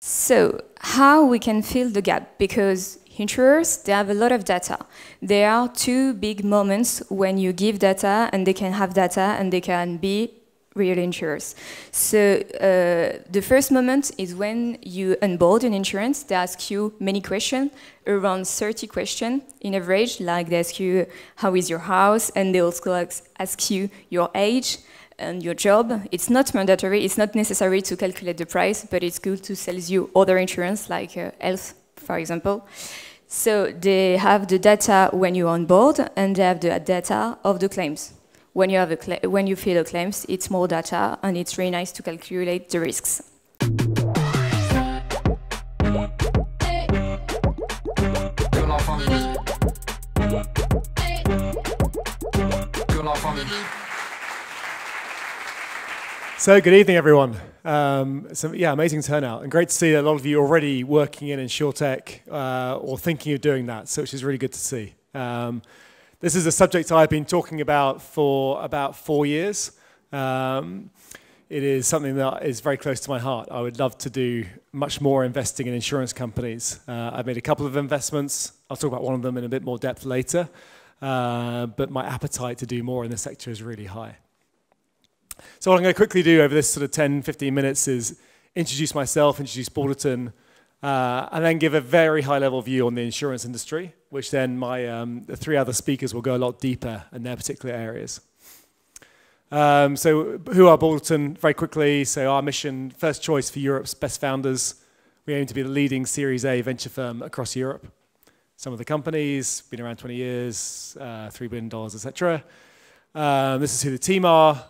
So how we can fill the gap? Because insurers, they have a lot of data. There are two big moments when you give data and they can have data and they can be real insurers. So the first moment is when you onboard an insurance, they ask you many questions, around 30 questions in average, like they ask you, how is your house? And they also ask you your age and your job. It's not mandatory, it's not necessary to calculate the price, but it's good to sell you other insurance like health, for example. So they have the data when you're on board and they have the data of the claims. When you, when you fill the claims, it's more data and it's really nice to calculate the risks. So good evening, everyone. Yeah, amazing turnout. And great to see a lot of you already working in InsurTech or thinking of doing that, so which is really good to see. This is a subject I've been talking about for about 4 years. It is something that is very close to my heart. I would love to do much more investing in insurance companies. I've made a couple of investments. I'll talk about one of them in a bit more depth later. But my appetite to do more in this sector is really high. So what I'm going to quickly do over this sort of 10, 15 minutes is introduce myself, introduce Balderton, and then give a very high-level view on the insurance industry, which then my the three other speakers will go a lot deeper in their particular areas. So who are Balderton? Very quickly, so our mission, first choice for Europe's best founders. We aim to be the leading Series A venture firm across Europe. Some of the companies, been around 20 years, $3 billion, etc. This is who the team are.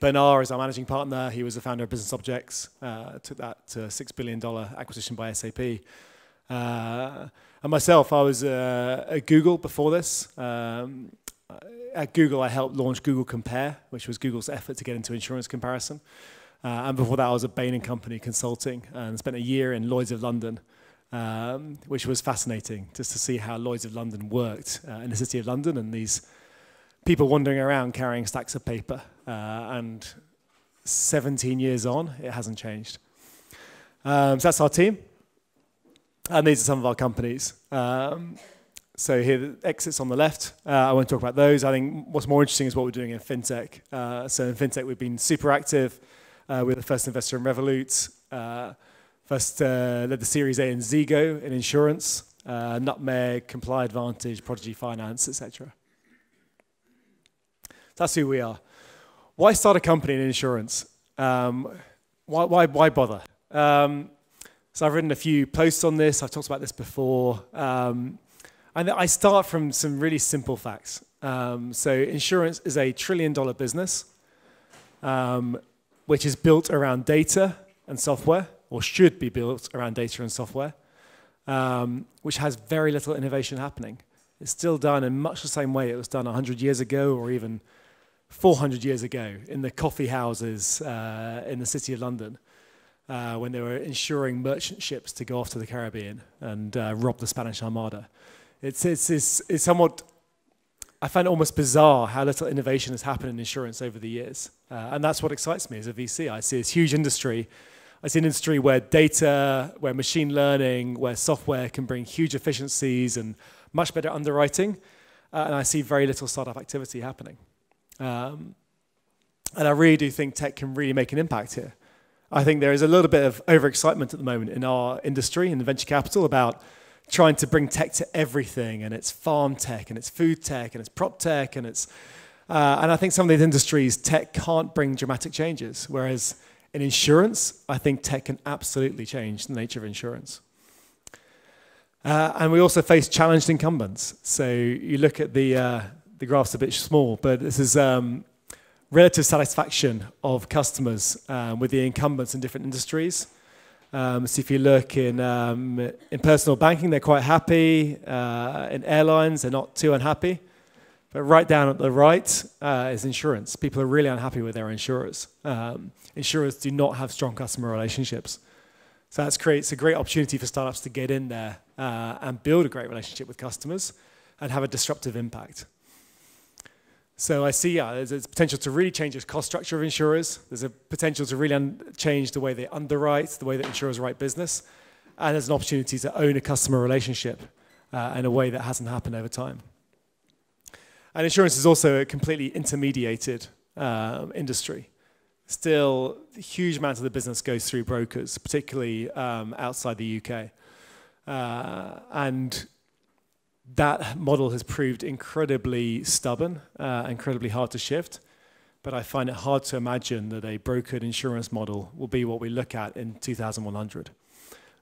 Bernard is our managing partner. He was the founder of Business Objects, took that to $6 billion acquisition by SAP. And myself, I was at Google before this. At Google, I helped launch Google Compare, which was Google's effort to get into insurance comparison. And before that, I was at Bain & Company consulting and spent a year in Lloyd's of London, which was fascinating just to see how Lloyd's of London worked in the city of London and these people wandering around carrying stacks of paper. And 17 years on, it hasn't changed. So that's our team. And these are some of our companies. So here, the exits on the left. I won't talk about those. I think what's more interesting is what we're doing in FinTech. So in FinTech, we've been super active. We're the first investor in Revolut. First led the Series A in Zego in insurance. Nutmeg, Comply Advantage, Prodigy Finance, etc. That's who we are. Why start a company in insurance? Why bother? So I've written a few posts on this. I've talked about this before. And I start from some really simple facts. So insurance is a trillion-dollar business, which is built around data and software, or should be built around data and software, which has very little innovation happening. It's still done in much the same way it was done 100 years ago or even 400 years ago in the coffee houses in the city of London when they were insuring merchant ships to go off to the Caribbean and rob the Spanish Armada. It's somewhat, I find it almost bizarre how little innovation has happened in insurance over the years. And that's what excites me as a VC. I see this huge industry. I see an industry where data, where machine learning, where software can bring huge efficiencies and much better underwriting, and I see very little startup activity happening. And I really do think tech can really make an impact here. I think there is a little bit of overexcitement at the moment in our industry, in venture capital, about trying to bring tech to everything, and it's farm tech, and it's food tech, and it's prop tech, and it's... and I think some of these industries, tech can't bring dramatic changes, whereas in insurance, I think tech can absolutely change the nature of insurance. And we also face challenged incumbents. So you look at the graph's a bit small, but this is relative satisfaction of customers with the incumbents in different industries. So if you look in personal banking, they're quite happy. In airlines, they're not too unhappy. But right down at the right is insurance. People are really unhappy with their insurers. Insurers do not have strong customer relationships. So that creates a great opportunity for startups to get in there and build a great relationship with customers and have a disruptive impact. So I see there's a potential to really change the cost structure of insurers. There's a potential to really change the way they underwrite, the way that insurers write business. And there's an opportunity to own a customer relationship in a way that hasn't happened over time. And insurance is also a completely intermediated industry. Still, a huge amount of the business goes through brokers, particularly outside the UK. And that model has proved incredibly stubborn, incredibly hard to shift. But I find it hard to imagine that a brokered insurance model will be what we look at in 2100.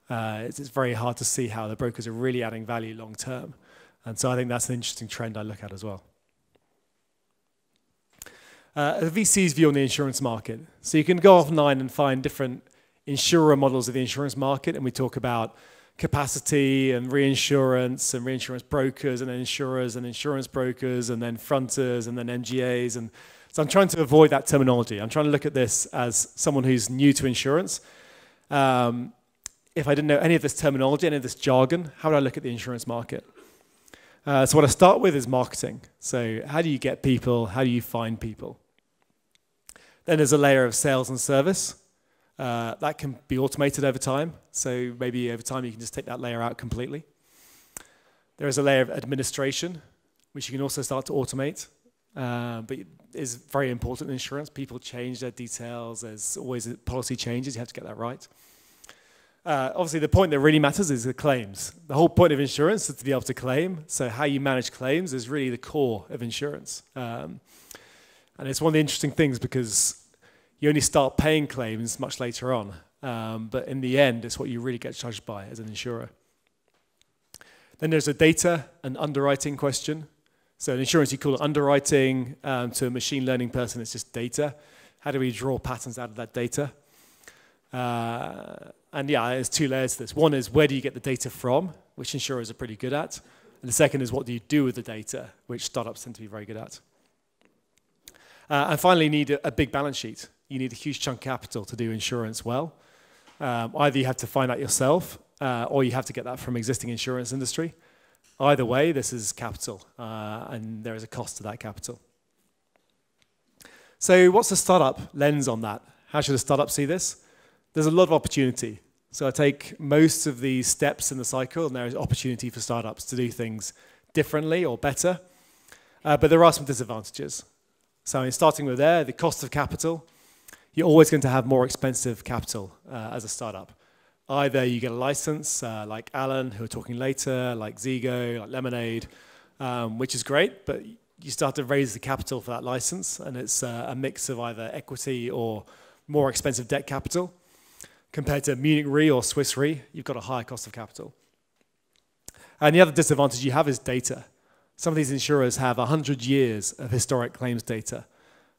It's very hard to see how the brokers are really adding value long term. And so I think that's an interesting trend I look at as well. The VC's view on the insurance market. So you can go offline and find different insurer models of the insurance market, and we talk about capacity and reinsurance brokers and then insurers and insurance brokers and then fronters and then MGAs. And so I'm trying to avoid that terminology. I'm trying to look at this as someone who's new to insurance. If I didn't know any of this terminology, any of this jargon, how would I look at the insurance market? So what I start with is marketing. So how do you get people? How do you find people? Then there's a layer of sales and service. That can be automated over time. So maybe over time you can just take that layer out completely. There is a layer of administration, which you can also start to automate, but is very important in insurance. People change their details. There's always policy changes. You have to get that right. Obviously, the point that really matters is the claims. The whole point of insurance is to be able to claim. So how you manage claims is really the core of insurance. And it's one of the interesting things because you only start paying claims much later on. But in the end, it's what you really get judged by as an insurer. Then there's a data and underwriting question. So in insurance, you call it underwriting. To a machine learning person, it's just data. How do we draw patterns out of that data? And yeah, there's two layers to this. One is where do you get the data from, which insurers are pretty good at. And the second is what do you do with the data, which startups tend to be very good at. And finally, you need a big balance sheet. You need a huge chunk of capital to do insurance well. Either you have to find that yourself, or you have to get that from existing insurance industry. Either way, this is capital, and there is a cost to that capital. So what's the startup lens on that? How should a startup see this? There's a lot of opportunity. So I take most of these steps in the cycle, and there is opportunity for startups to do things differently or better. But there are some disadvantages. So in starting with there, the cost of capital, you're always going to have more expensive capital as a startup. Either you get a license, like Alan, who are talking later, like Zego, like Lemonade, which is great, but you start to raise the capital for that license, and it's a mix of either equity or more expensive debt capital. Compared to Munich Re or Swiss Re, you've got a higher cost of capital. And the other disadvantage you have is data. Some of these insurers have 100 years of historic claims data.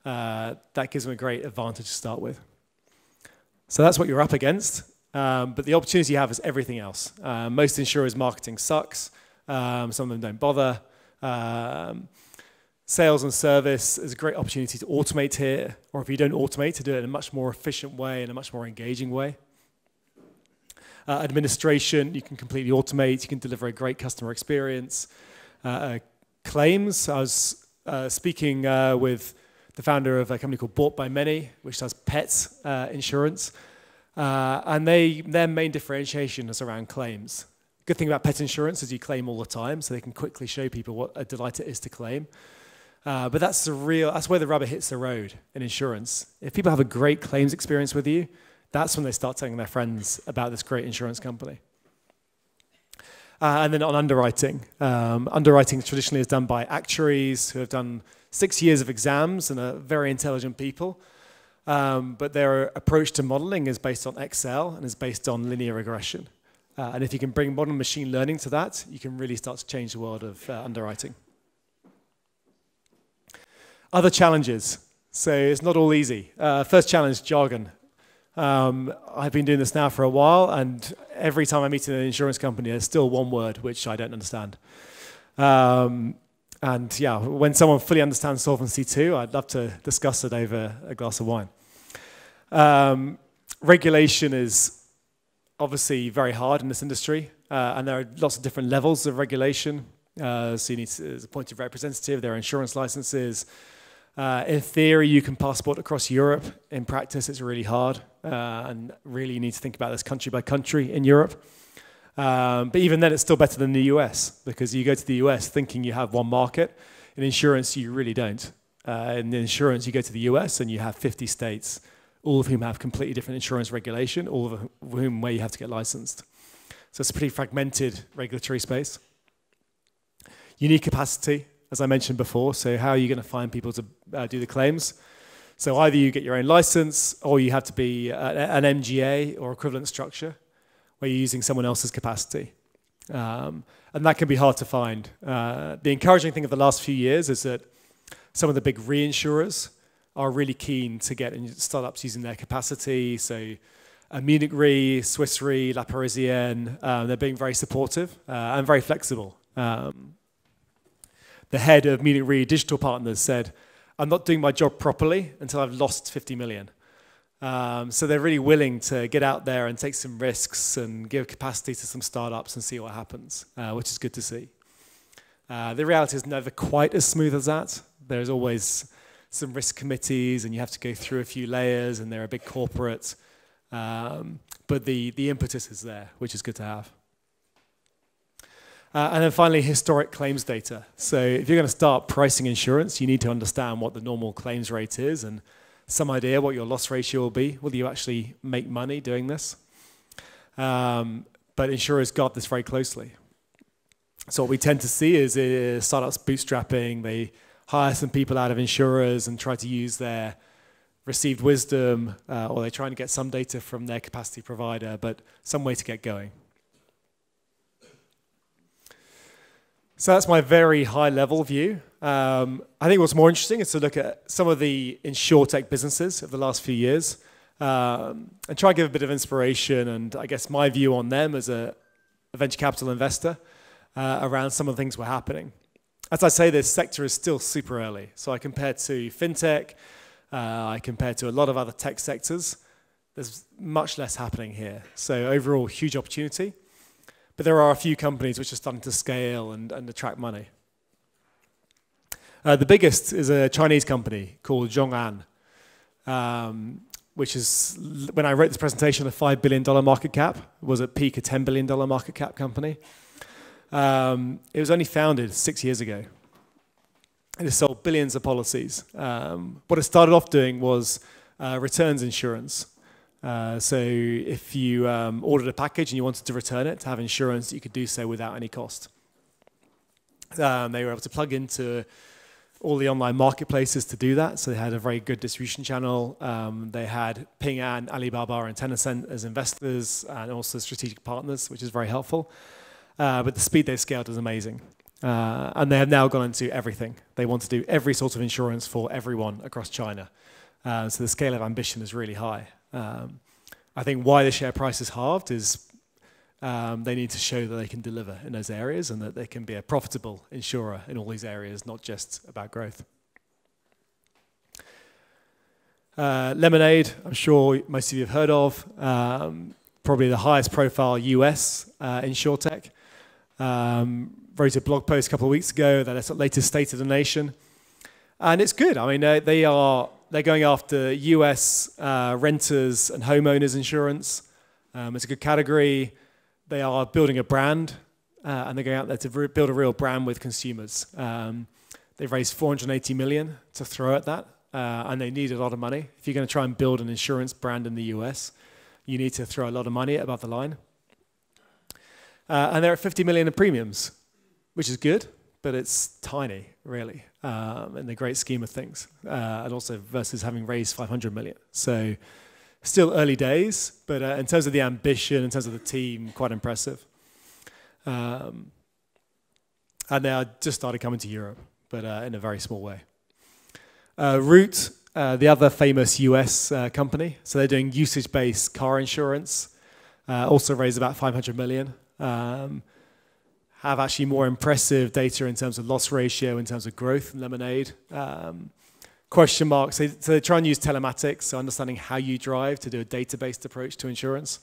That gives them a great advantage to start with. So that's what you're up against. But the opportunity you have is everything else. Most insurers' marketing sucks. Some of them don't bother. Sales and service is a great opportunity to automate here, or if you don't automate, to do it in a much more efficient way, in a much more engaging way. Administration, you can completely automate, you can deliver a great customer experience. Claims, I was speaking with the founder of a company called Bought by Many, which does pet insurance, and their main differentiation is around claims. Good thing about pet insurance is you claim all the time, so they can quickly show people what a delight it is to claim. But that's where the rubber hits the road in insurance. If people have a great claims experience with you, that's when they start telling their friends about this great insurance company. And then on underwriting. Underwriting traditionally is done by actuaries who have done 6 years of exams and are very intelligent people. But their approach to modeling is based on Excel and is based on linear regression. And if you can bring modern machine learning to that, you can really start to change the world of underwriting. Other challenges. So it's not all easy. First challenge, jargon. I've been doing this now for a while, and every time I meet an insurance company, there's still one word which I don't understand. And yeah, when someone fully understands Solvency II, I'd love to discuss it over a glass of wine. Regulation is obviously very hard in this industry, and there are lots of different levels of regulation. So you need to appoint a representative, their insurance licenses. In theory, you can passport across Europe. In practice, it's really hard. And really, you need to think about this country by country in Europe. But even then, it's still better than the US, because you go to the US thinking you have one market. In insurance, you really don't. In insurance, you go to the US and you have 50 states, all of whom have completely different insurance regulation, all of whom where you have to get licensed. So it's a pretty fragmented regulatory space. You need capacity, as I mentioned before. So how are you going to find people to do the claims? So either you get your own license, or you have to be an MGA or equivalent structure, where you're using someone else's capacity. And that can be hard to find. The encouraging thing of the last few years is that some of the big reinsurers are really keen to get startups using their capacity. So Munich Re, Swiss Re, La Parisienne, they're being very supportive and very flexible. The head of Munich Re Digital Partners said, "I'm not doing my job properly until I've lost 50 million." So they're really willing to get out there and take some risks and give capacity to some startups and see what happens, which is good to see. The reality is never quite as smooth as that. There's always some risk committees, and you have to go through a few layers, and they're a big corporate. But the impetus is there, which is good to have. And then finally, historic claims data. So if you're going to start pricing insurance, you need to understand what the normal claims rate is and some idea what your loss ratio will be. Will you actually make money doing this? But insurers guard this very closely. So what we tend to see is startups bootstrapping. They hire some people out of insurers and try to use their received wisdom, or they're trying to get some data from their capacity provider, but some way to get going. So that's my very high-level view. I think what's more interesting is to look at some of the insurtech businesses of the last few years and try and give a bit of inspiration and, I guess, my view on them as a venture capital investor around some of the things that were happening. As I say, this sector is still super early. So I compare to fintech, I compare to a lot of other tech sectors. There's much less happening here. So overall, huge opportunity. But there are a few companies which are starting to scale and attract money. The biggest is a Chinese company called Zhongan, which is, when I wrote this presentation, a $5 billion market cap. It was at peak a $10 billion market cap company. It was only founded 6 years ago. It has sold billions of policies. What it started off doing was returns insurance. So if you ordered a package and you wanted to return it, to have insurance, you could do so without any cost. They were able to plug into all the online marketplaces to do that. So they had a very good distribution channel. They had Ping An, Alibaba, and Tencent as investors and also strategic partners, which is very helpful. But the speed they scaled was amazing. And they have now gone into everything. They want to do every sort of insurance for everyone across China. So the scale of ambition is really high. I think why the share price is halved is they need to show that they can deliver in those areas and that they can be a profitable insurer in all these areas, not just about growth. Lemonade, I'm sure most of you have heard of. Probably the highest profile US insurtech. Wrote a blog post a couple of weeks ago, that's the latest state of the nation. And it's good. I mean, they're going after US renters and homeowners insurance. It's a good category. They are building a brand, and they're going out there to build a real brand with consumers. They've raised 480 million to throw at that, and they need a lot of money. If you're going to try and build an insurance brand in the US, you need to throw a lot of money above the line. And they're at 50 million in premiums, which is good, but it's tiny, really, in the great scheme of things, and also versus having raised 500 million. So still early days, but in terms of the ambition, in terms of the team, quite impressive. And they just started coming to Europe, but in a very small way. Root, the other famous US company, so they're doing usage-based car insurance, also raised about 500 million. Have actually more impressive data in terms of loss ratio, in terms of growth in Lemonade. Question marks. So they try and use telematics, so understanding how you drive to do a data-based approach to insurance.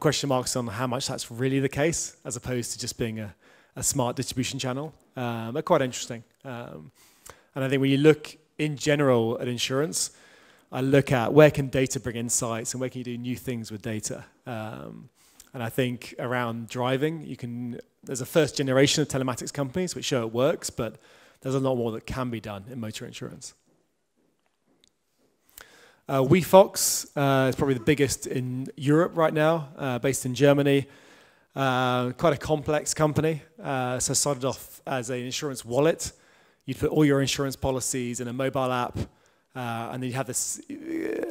Question marks on how much that's really the case, as opposed to just being a, a smart distribution channel. They're quite interesting. And I think when you look in general at insurance, I look at where can data bring insights and where can you do new things with data. And I think around driving, you can. There's a first generation of telematics companies which show it works, but there's a lot more that can be done in motor insurance. WeFox is probably the biggest in Europe right now, based in Germany. Quite a complex company. So started off as an insurance wallet. You'd put all your insurance policies in a mobile app, and then you have this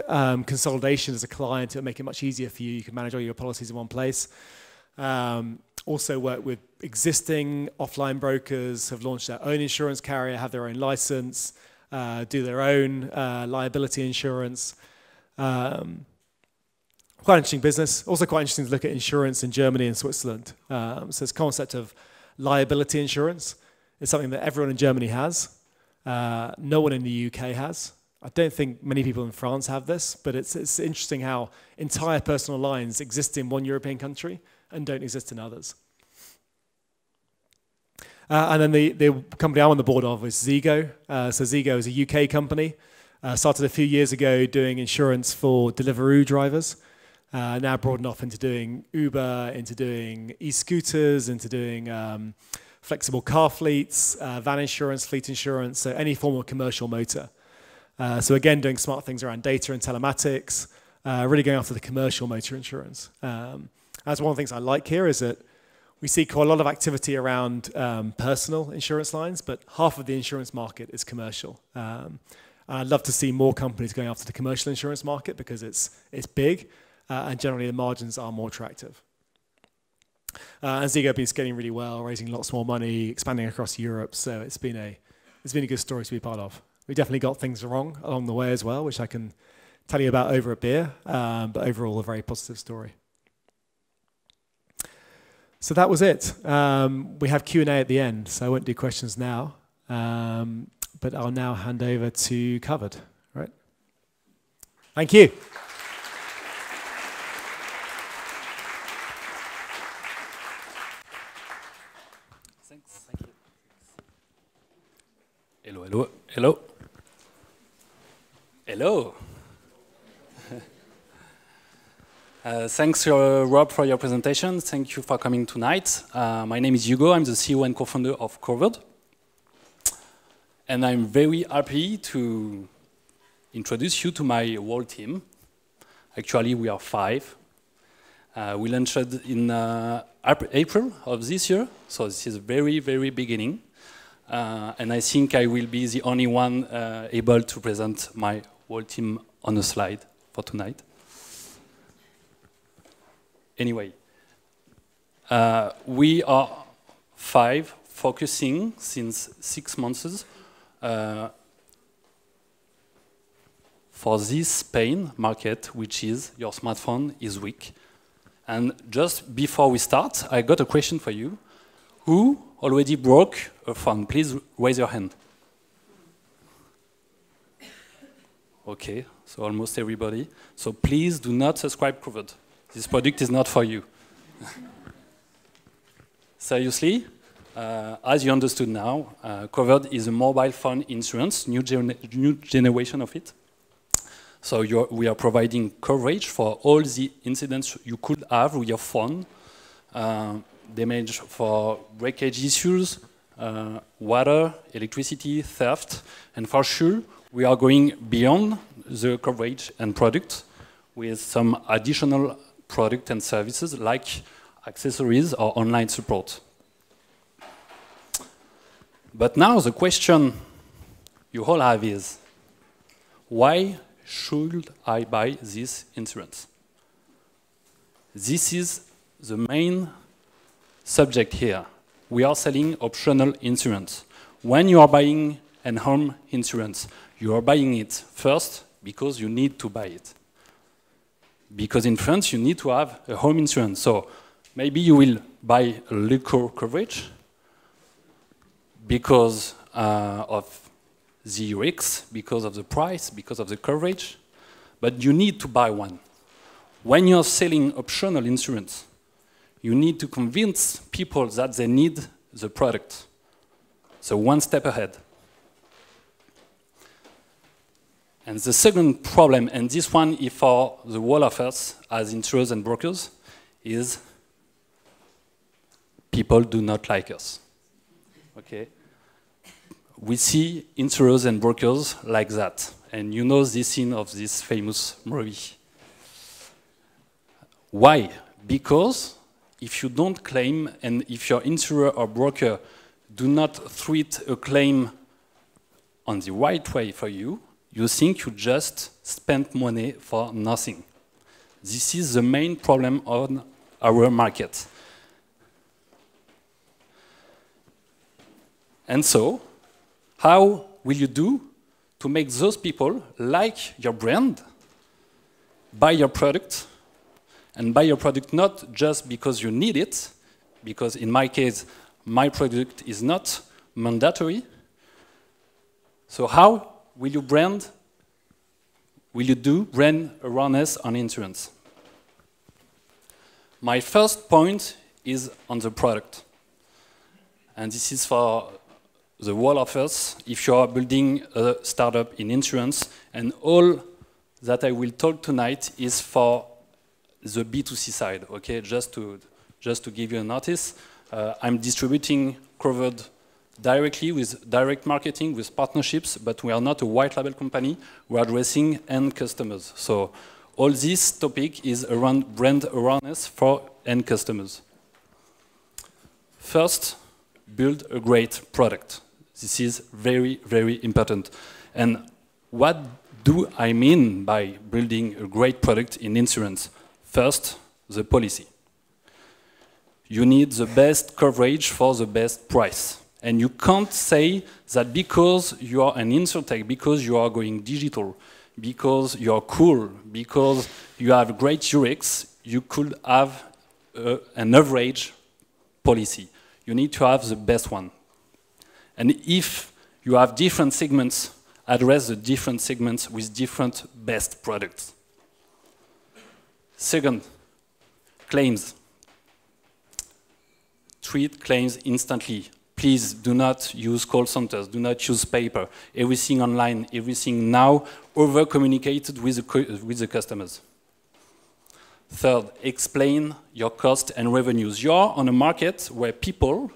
consolidation as a client. It'll make it much easier for you. You can manage all your policies in one place. Also work with existing offline brokers, have launched their own insurance carrier, have their own license, do their own liability insurance. Quite interesting business. Also quite interesting to look at insurance in Germany and Switzerland. So this concept of liability insurance is something that everyone in Germany has. No one in the UK has. I don't think many people in France have this, but it's interesting how entire personal lines exist in one European country and don't exist in others. And then the company I'm on the board of is Zego. So Zego is a UK company. Started a few years ago doing insurance for Deliveroo drivers. Now broadened off into doing Uber, into doing e-scooters, into doing flexible car fleets, van insurance, fleet insurance, so any form of commercial motor. So again, doing smart things around data and telematics, really going after the commercial motor insurance. That's one of the things I like here is that we see quite a lot of activity around personal insurance lines, but half of the insurance market is commercial. And I'd love to see more companies going after the commercial insurance market because it's big, and generally the margins are more attractive. And Zego has been scaling really well, raising lots more money, expanding across Europe, so it's been a good story to be part of. We definitely got things wrong along the way as well, which I can tell you about over a beer, but overall a very positive story. So that was it. We have Q&A at the end, so I won't do questions now, but I'll now hand over to Coverd. Right? Thank you. Thanks. Thank you. Hello, hello, hello. Hello. Thanks, Rob, for your presentation. Thank you for coming tonight. My name is Hugo. I'm the CEO and co-founder of Coverd. And I'm very happy to introduce you to my whole team. Actually, we are 5. We launched in April of this year, so this is very, very beginning. And I think I will be the only one able to present my whole team on a slide for tonight. Anyway, we are 5 focusing since 6 months for this Spain market, which is your smartphone is weak. And just before we start, I got a question for you. Who already broke a phone? Please raise your hand. Okay, so almost everybody. So please do not subscribe Coverd. This product is not for you. Seriously, as you understood now, Coverd is a mobile phone insurance, new generation of it. So we are providing coverage for all the incidents you could have with your phone, damage for breakage issues, water, electricity, theft, and for sure, we are going beyond the coverage and product with some additional product and services like accessories or online support. But now the question you all have is, why should I buy this insurance? This is the main subject here. We are selling optional insurance. When you are buying a home insurance, you are buying it first because you need to buy it. Because in France, you need to have a home insurance. So maybe you will buy a Luko coverage because of the UX, because of the price, because of the coverage. But you need to buy one. When you're selling optional insurance, you need to convince people that they need the product. So one step ahead. And the second problem, and this one is for the whole of us as insurers and brokers, is people do not like us. Okay. We see insurers and brokers like that. And you know this scene of this famous movie. Why? Because if you don't claim, and if your insurer or broker do not treat a claim on the right way for you, you think you just spent money for nothing. This is the main problem on our market. And so, how will you do to make those people like your brand, buy your product, and buy your product not just because you need it, because in my case, my product is not mandatory. So how will you do brand awareness on insurance? My first point is on the product. And this is for the whole of us. If you are building a startup in insurance, and all that I will talk tonight is for the B2C side, okay? Just to give you a notice, I'm distributing Coverd directly with direct marketing, with partnerships, but we are not a white label company. We are addressing end customers. So all this topic is around brand awareness for end customers. First, build a great product. This is very, very important. And what do I mean by building a great product in insurance? First, the policy. You need the best coverage for the best price. And you can't say that because you are an insurtech, because you are going digital, because you are cool, because you have great UX, you could have an average policy. You need to have the best one. And if you have different segments, address the different segments with different best products. Second, claims. Treat claims instantly. Please do not use call centers, do not use paper. Everything online, everything now, over-communicated with the customers. Third, explain your cost and revenues. You are on a market where people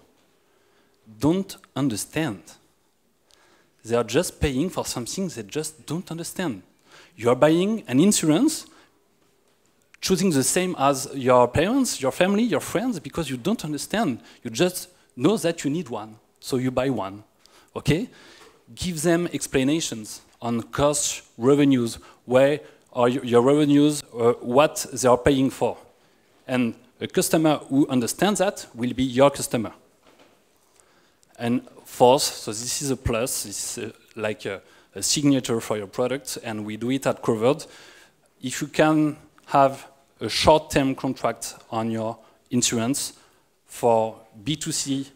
don't understand. They are just paying for something they just don't understand. You are buying an insurance, choosing the same as your parents, your family, your friends, because you don't understand. You just know that you need one, so you buy one, okay? Give them explanations on costs, revenues, where are your revenues, what they are paying for. And a customer who understands that will be your customer. And fourth, so this is a plus, it's like a signature for your product, and we do it at Coverd. If you can have a short-term contract on your insurance for B2C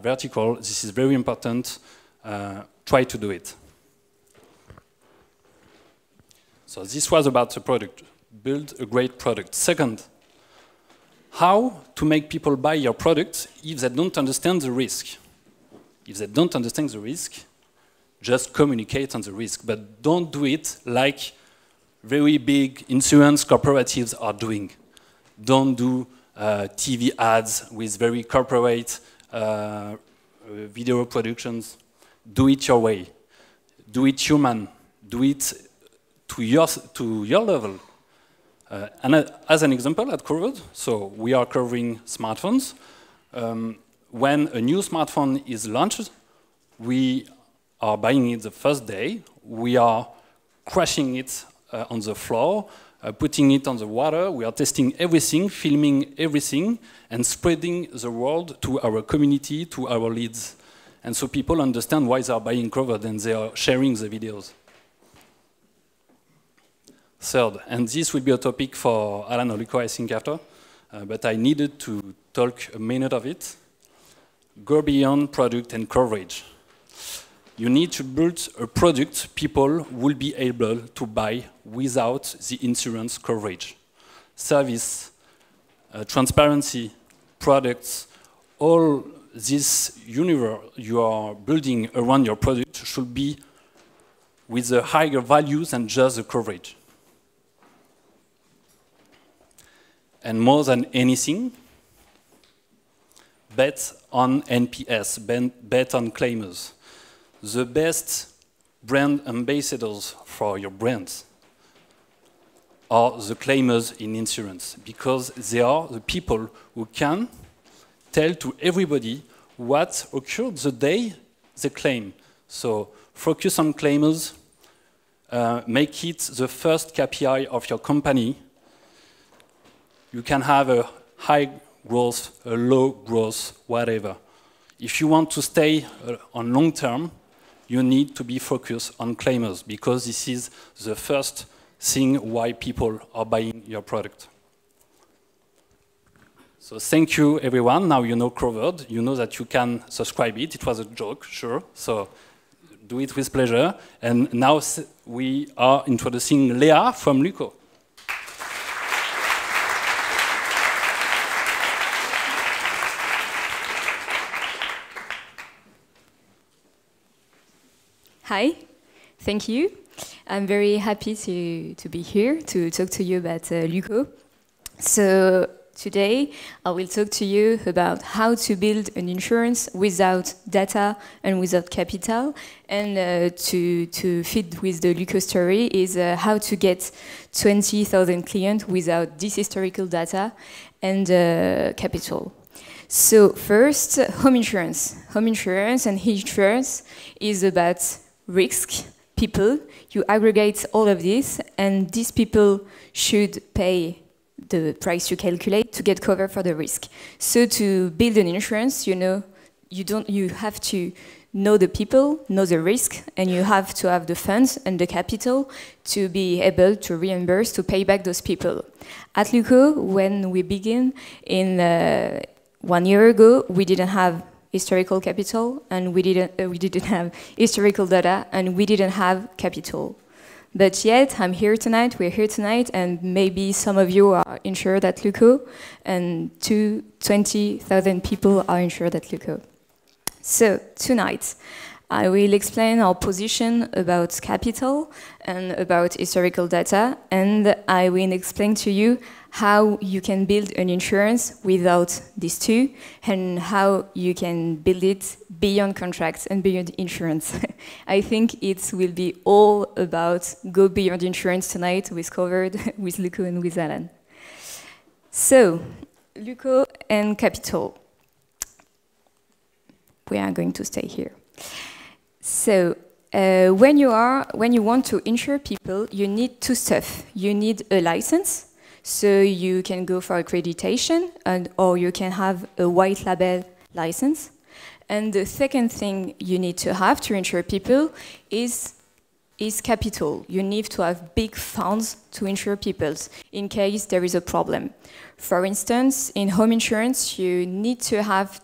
vertical. This is very important. Try to do it. So this was about the product. Build a great product. Second, how to make people buy your product if they don't understand the risk. If they don't understand the risk, just communicate on the risk, but don't do it like very big insurance corporatives are doing. Don't do TV ads with very corporate video productions. Do it your way. Do it human. Do it to your level. And as an example at Coverd, so we are covering smartphones. When a new smartphone is launched, we are buying it the first day. We are crashing it on the floor, putting it on the water. We are testing everything, filming everything, and spreading the word to our community, to our leads. And so people understand why they are buying Coverd and they are sharing the videos. Third, and this will be a topic for Alan or Luko, I think, after, but I needed to talk a minute of it. Go beyond product and coverage. You need to build a product people will be able to buy without the insurance coverage. Service, transparency, products, all this universe you are building around your product should be with a higher value than just the coverage. And more than anything, bet on NPS, bet on claimers. The best brand ambassadors for your brands are the claimers in insurance, because they are the people who can tell to everybody what occurred the day they claim. So focus on claimers, make it the first KPI of your company. You can have a high growth, a low growth, whatever. If you want to stay on long term, you need to be focused on claimers, because this is the first thing why people are buying your product. So thank you, everyone. Now you know Coverd. You know that you can subscribe it. It was a joke, sure. So do it with pleasure. And now we are introducing Léa from Luko. Hi, thank you. I'm very happy to be here to talk to you about Luko. So today I will talk to you about how to build an insurance without data and without capital. And to fit with the Luko story is how to get 20,000 clients without this historical data and capital. So first, home insurance. Home insurance and insurance is about risk, people. You aggregate all of this, and these people should pay the price you calculate to get covered for the risk. So to build an insurance, you have to know the people, know the risk, and you have to have the funds and the capital to be able to reimburse, to pay back those people. At Luko, when we begin in 1 year ago, we didn't have historical capital, and we didn't have historical data, and we didn't have capital. But yet, I'm here tonight, we're here tonight, and maybe some of you are insured at Luko, and 20,000 people are insured at Luko. So, tonight, I will explain our position about capital and about historical data, and I will explain to you how you can build an insurance without these two, and how you can build it beyond contracts and beyond insurance. I think it will be all about go beyond insurance tonight with Coverd, with Luko and with Alan. So, Luko and capital. We are going to stay here. So, when you want to insure people, you need two stuff. You need a license. So you can go for accreditation, or you can have a white label license. And the second thing you need to have to insure people is capital. You need to have big funds to insure people in case there is a problem. For instance, in home insurance, you need to have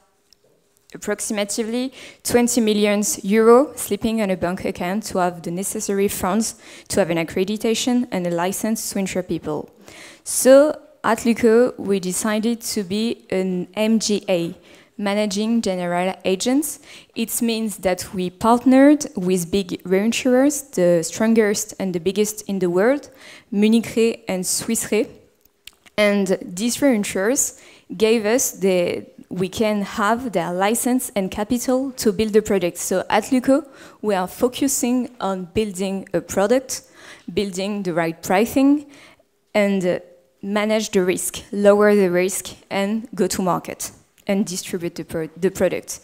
approximately 20 million euros sleeping on a bank account to have the necessary funds to have an accreditation and a license to insure people. So at Luko, we decided to be an MGA, Managing General Agents. It means that we partnered with big reinsurers, the strongest and the biggest in the world, Munich Re and Swiss Re. And these reinsurers gave us we can have their license and capital to build the product. So at Luko, we are focusing on building a product, building the right pricing, and manage the risk, lower the risk, and go to market and distribute the product.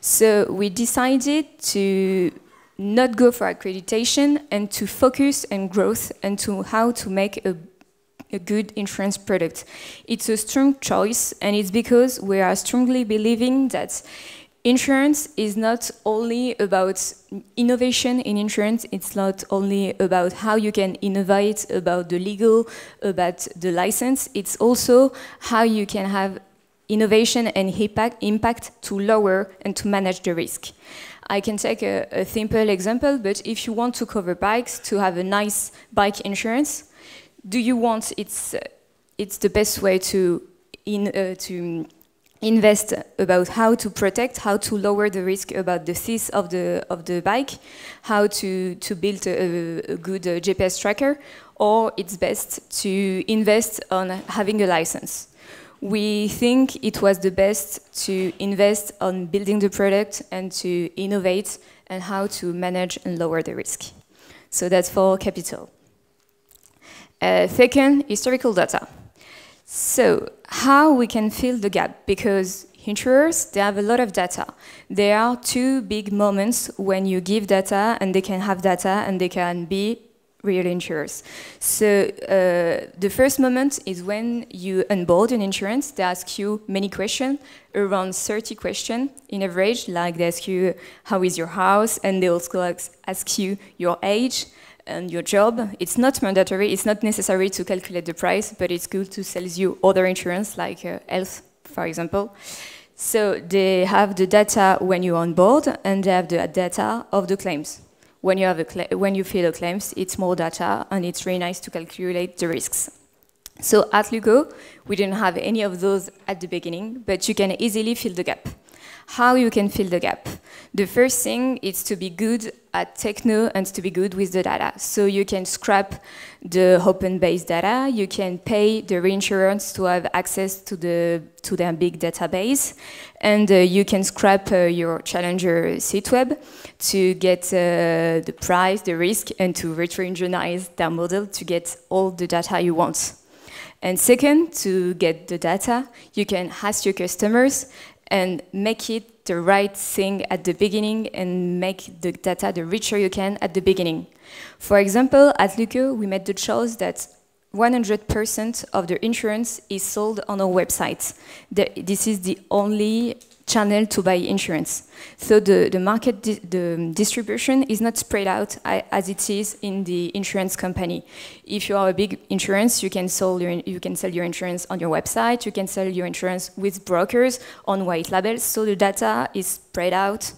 So we decided to not go for accreditation and to focus on growth and to how to make a good insurance product. It's a strong choice, and it's because we are strongly believing that insurance is not only about innovation in insurance, it's not only about how you can innovate, about the legal, about the license, it's also how you can have innovation and impact to lower and to manage the risk. I can take a simple example, but if you want to cover bikes, to have a nice bike insurance, it's the best way to invest about how to protect, how to lower the risk about the theft of the bike, how to build a good GPS tracker, or it's best to invest on having a license. We think it was the best to invest on building the product and to innovate and how to manage and lower the risk. So that's for capital. Second, historical data. So how we can fill the gap, because insurers, they have a lot of data. There are two big moments when you give data and they can have data and they can be real insurers. So the first moment is when you onboard an insurance, they ask you many questions, around 30 questions in average, like they ask you how is your house, and they also ask you your age, and your job. It's not mandatory, it's not necessary to calculate the price, but it's good to sell you other insurance like health, for example. So they have the data when you're on board, and they have the data of the claims. When you, when you fill the claims, it's more data, and it's really nice to calculate the risks. So at Luko, we didn't have any of those at the beginning, but you can easily fill the gap. How you can fill the gap? The first thing is to be good at techno and to be good with the data. So you can scrap the open-based data, you can pay the reinsurance to have access to their big database, and you can scrap your challenger siteweb to get the price, the risk, and to retro-engineer their model to get all the data you want. And second, to get the data, you can ask your customers and make it the right thing at the beginning and make the data the richer you can at the beginning. For example, at Luko, we made the choice that 100% of the insurance is sold on our website. This is the only channel to buy insurance. So the market, the distribution is not spread out as it is in the insurance company. If you are a big insurance, you can sell your insurance on your website, you can sell your insurance with brokers on white labels, so the data is spread out.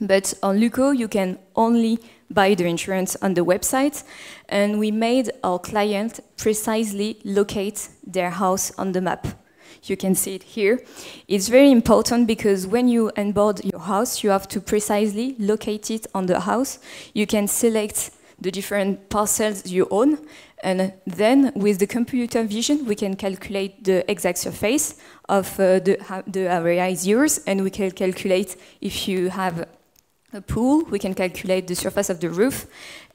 But on Luko, you can only buy the insurance on the website, and we made our client precisely locate their house on the map. You can see it here. It's very important because when you onboard your house, you have to precisely locate it on the house. You can select the different parcels you own, and then with the computer vision, we can calculate the exact surface of the area is yours, and we can calculate if you have a pool, we can calculate the surface of the roof,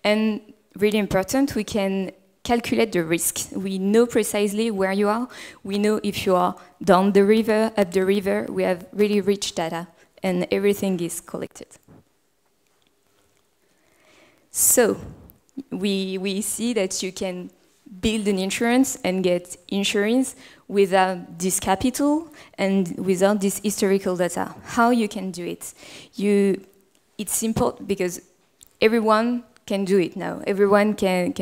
and really important, we can calculate the risk. We know precisely where you are. We know if you are down the river, up the river. We have really rich data, and everything is collected. So we see that you can build an insurance and get insurance without this capital and without this historical data. How you can do it? It's important because everyone can do it now. Everyone can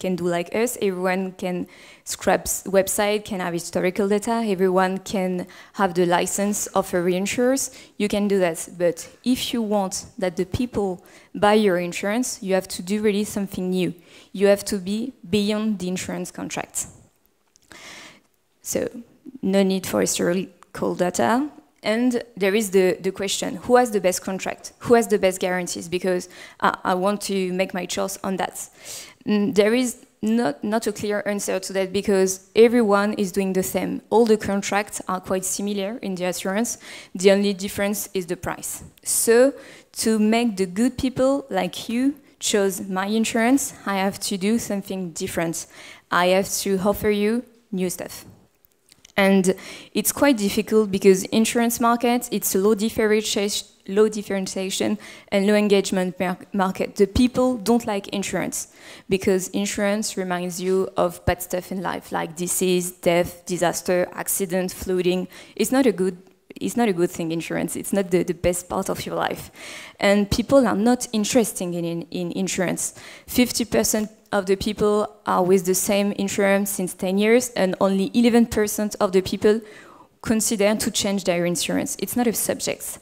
do like us. Everyone can scrap website, can have historical data. Everyone can have the license of a reinsurers. You can do that. But if you want that the people buy your insurance, you have to do really something new. You have to be beyond the insurance contract. So no need for historical data. And there is the question, who has the best contract? Who has the best guarantees? Because I want to make my choice on that. There is not a clear answer to that because everyone is doing the same. All the contracts are quite similar in the assurance. The only difference is the price. So to make the good people like you choose my insurance, I have to do something different. I have to offer you new stuff. And it's quite difficult because insurance market, it's a low differentiation and low engagement market. The people don't like insurance because insurance reminds you of bad stuff in life, like disease, death, disaster, accident, flooding. It's not a good thing, insurance. It's not the best part of your life. And people are not interested in insurance. 50% of the people are with the same insurance since 10 years, and only 11% of the people consider to change their insurance. It's not a subject.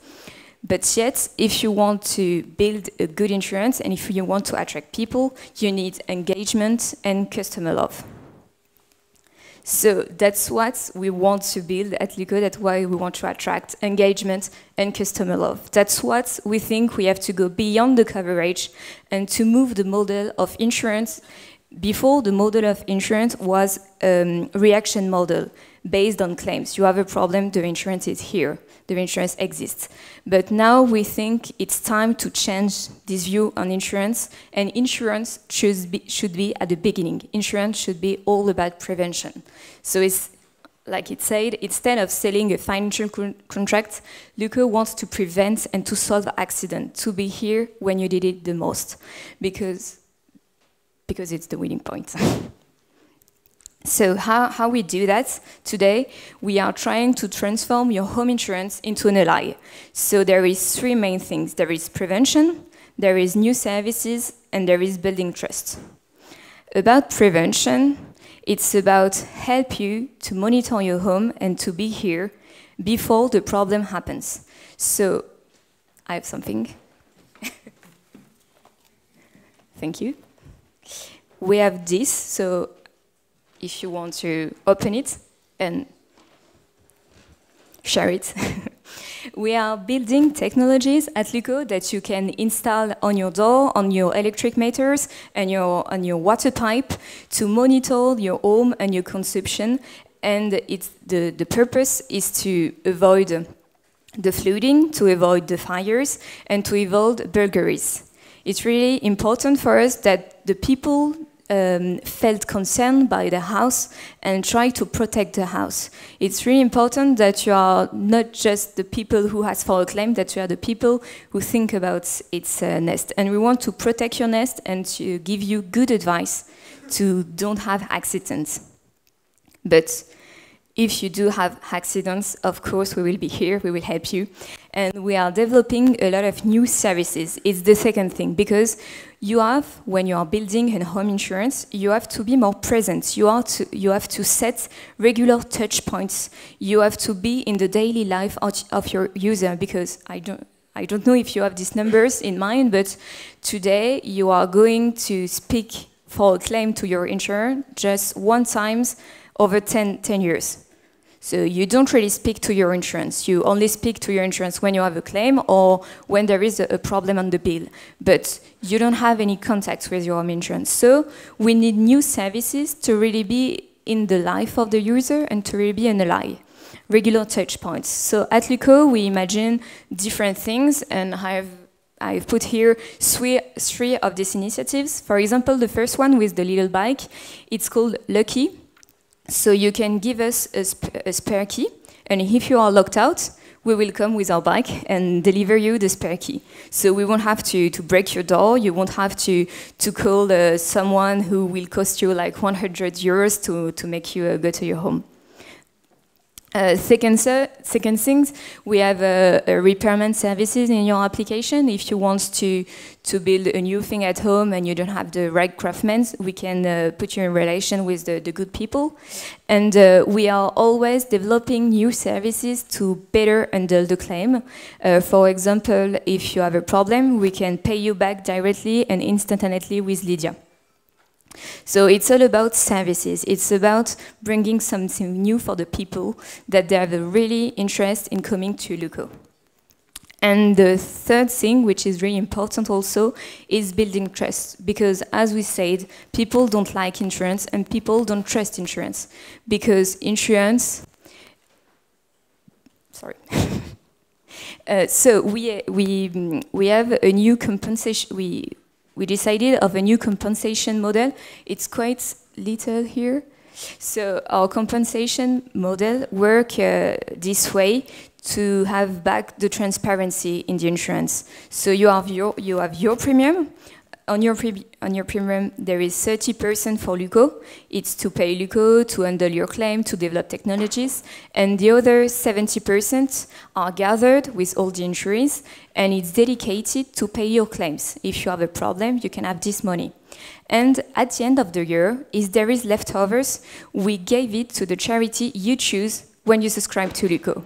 But yet, if you want to build a good insurance and if you want to attract people, you need engagement and customer love. So that's what we want to build at Luko. That's why we want to attract engagement and customer love. That's what we think we have to go beyond the coverage and to move the model of insurance. Before, the model of insurance was a reaction model based on claims. You have a problem, the insurance is here, the insurance exists. But now we think it's time to change this view on insurance, and insurance should be at the beginning. Insurance should be all about prevention. So it's, like it said, instead of selling a financial contract, Luko wants to prevent and to solve accident, to be here when you need it the most. Because it's the winning point. So how we do that today, we are trying to transform your home insurance into an ally. So there is three main things. There is prevention, there is new services, and there is building trust. About prevention, it's about help you to monitor your home and to be here before the problem happens. So I have something. Thank you. We have this, so if you want to open it and share it. We are building technologies at Luko that you can install on your door, on your electric meters, and on your water pipe to monitor your home and your consumption. And it's the purpose is to avoid the flooding, to avoid the fires, and to avoid burglaries. It's really important for us that the people felt concerned by the house and try to protect the house. It's really important that you are not just the people who ask for a claim, that you are the people who think about its nest. And we want to protect your nest and to give you good advice to don't have accidents. But if you do have accidents, of course, we will be here, we will help you. And we are developing a lot of new services. It's the second thing, because you have, when you are building a home insurance, you have to be more present. You have to set regular touch points. You have to be in the daily life of your user, because I don't know if you have these numbers in mind, but today you are going to speak for a claim to your insurer just one time over 10 years. So you don't really speak to your insurance. You only speak to your insurance when you have a claim or when there is a problem on the bill. But you don't have any contact with your home insurance. So we need new services to really be in the life of the user and to really be an ally. Regular touch points. So at Luko, we imagine different things, and I've put here three of these initiatives. For example, the first one with the little bike, it's called Lucky. So you can give us a spare key, and if you are locked out, we will come with our bike and deliver you the spare key. So we won't have to break your door, you won't have to call someone who will cost you like 100 euros to make you go to your home. Second things, we have a repairment services in your application. If you want to build a new thing at home and you don't have the right craftsmen, we can put you in relation with the good people. And we are always developing new services to better handle the claim. For example, if you have a problem, we can pay you back directly and instantaneously with Lydia. So it's all about services. It's about bringing something new for the people that they have a really interest in coming to Luko. And the third thing, which is really important also, is building trust. Because as we said, people don't like insurance and people don't trust insurance. Because insurance... Sorry. So we have a new compensation... We decided of a new compensation model. It's quite little here. So our compensation model works this way to have back the transparency in the insurance. So you have your premium. On your premium, there is 30% for Luko. It's to pay Luko, to handle your claim, to develop technologies. And the other 70% are gathered with all the insurers, and it's dedicated to pay your claims. If you have a problem, you can have this money. And at the end of the year, if there is leftovers, we gave it to the charity you choose when you subscribe to Luko.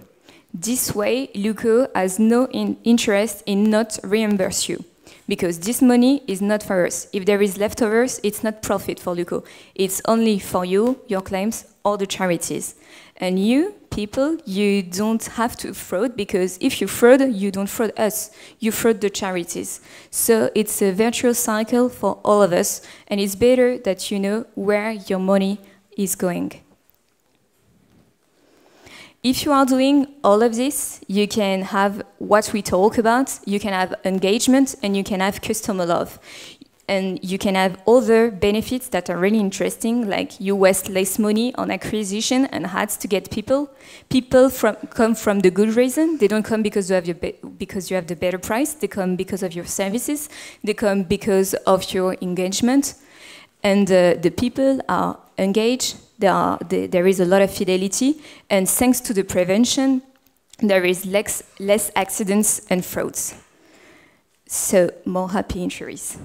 This way, Luko has no interest in not reimbursing you. because this money is not for us. If there is leftovers, it's not profit for Luko. It's only for you, your claims, or the charities. And you, people, you don't have to fraud, because if you fraud, you don't fraud us. You fraud the charities. So it's a virtuous cycle for all of us, and it's better that you know where your money is going. If you are doing all of this, you can have what we talk about, you can have engagement, and you can have customer love. And you can have other benefits that are really interesting, like you waste less money on acquisition and ads to get people. People come from the good reason. They don't come because you have the better price. They come because of your services. They come because of your engagement. And the people are engaged. There is a lot of fidelity, and thanks to the prevention, there is less accidents and frauds. So more happy injuries.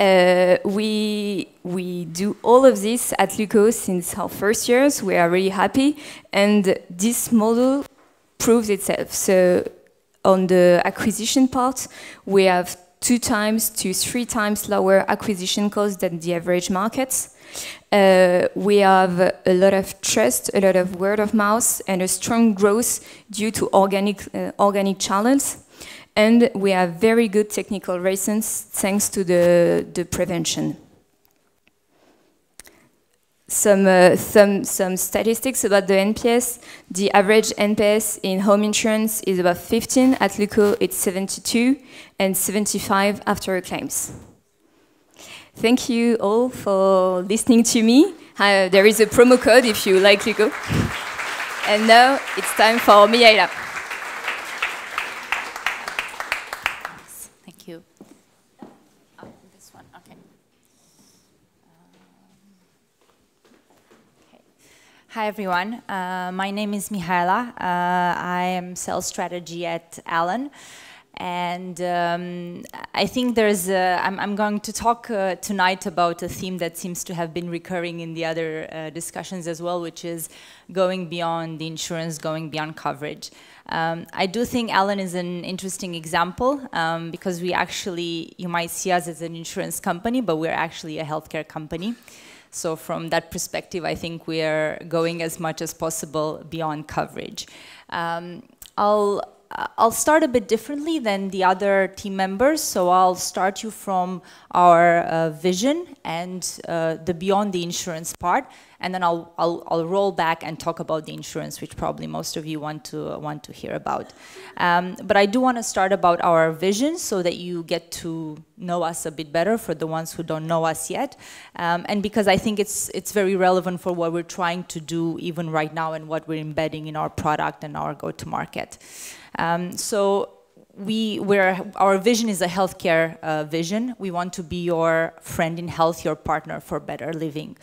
We do all of this at Luko since our first years. We are really happy, and this model proves itself. So on the acquisition part, we have 2 to 3 times lower acquisition costs than the average markets. We have a lot of trust, a lot of word of mouth, and a strong growth due to organic channels. And we have very good technical reasons thanks to the prevention. Some statistics about the NPS. The average NPS in home insurance is about 15. At Luko, it's 72 and 75 after claims. Thank you all for listening to me. There is a promo code if you like Luko. And now it's time for Mihaela. Hi everyone, my name is Mihaela. I am sales strategy at Alan, and I think I'm going to talk tonight about a theme that seems to have been recurring in the other discussions as well, which is going beyond the insurance, going beyond coverage. I do think Alan is an interesting example because you might see us as an insurance company, but we're actually a healthcare company. So from that perspective, I think we are going as much as possible beyond coverage. I'll start a bit differently than the other team members. So I'll start you from our vision and the beyond the insurance part, and then I'll roll back and talk about the insurance, which probably most of you want to hear about. But I do want to start about our vision so that you get to know us a bit better for the ones who don't know us yet, and because I think it's very relevant for what we're trying to do even right now and what we're embedding in our product and our go-to-market. So our vision is a healthcare vision. We want to be your friend in health, your partner for better living.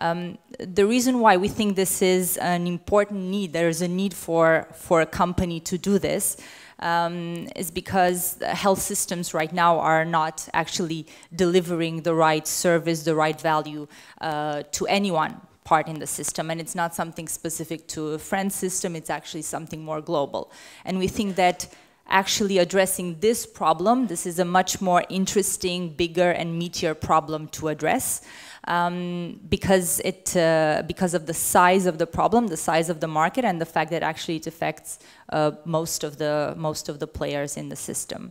The reason why we think this is an important need, there is a need for a company to do this, is because the health systems right now are not actually delivering the right service, the right value to anyone part in the system, and it's not something specific to a French system, it's actually something more global. And we think that actually addressing this problem, this is a much more interesting, bigger and meatier problem to address because of the size of the problem, the size of the market, and the fact that actually it affects most of the players in the system.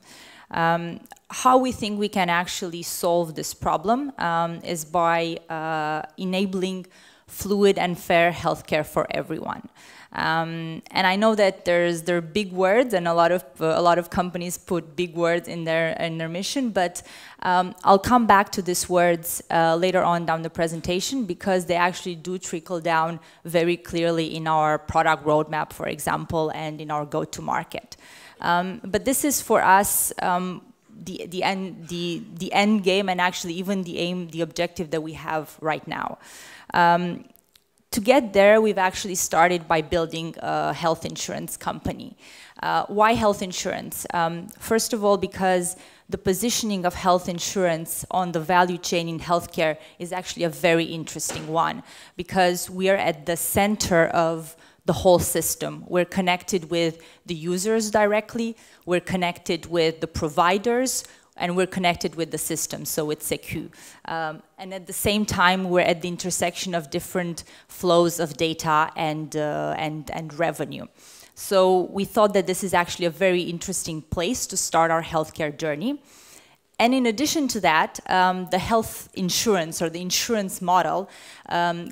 How we think we can actually solve this problem is by enabling fluid and fair healthcare for everyone. And I know that there are big words, and a lot of companies put big words in their mission. But I'll come back to these words later on down the presentation, because they actually do trickle down very clearly in our product roadmap, for example, and in our go-to-market. But this is for us the end game, and actually even the objective that we have right now. To get there, we've actually started by building a health insurance company. Why health insurance? First of all, because the positioning of health insurance on the value chain in healthcare is actually a very interesting one, because we are at the center of the whole system. We're connected with the users directly, we're connected with the providers, and we're connected with the system, so it's secure. And at the same time, we're at the intersection of different flows of data and revenue. So we thought that this is actually a very interesting place to start our healthcare journey. And in addition to that, the health insurance or the insurance model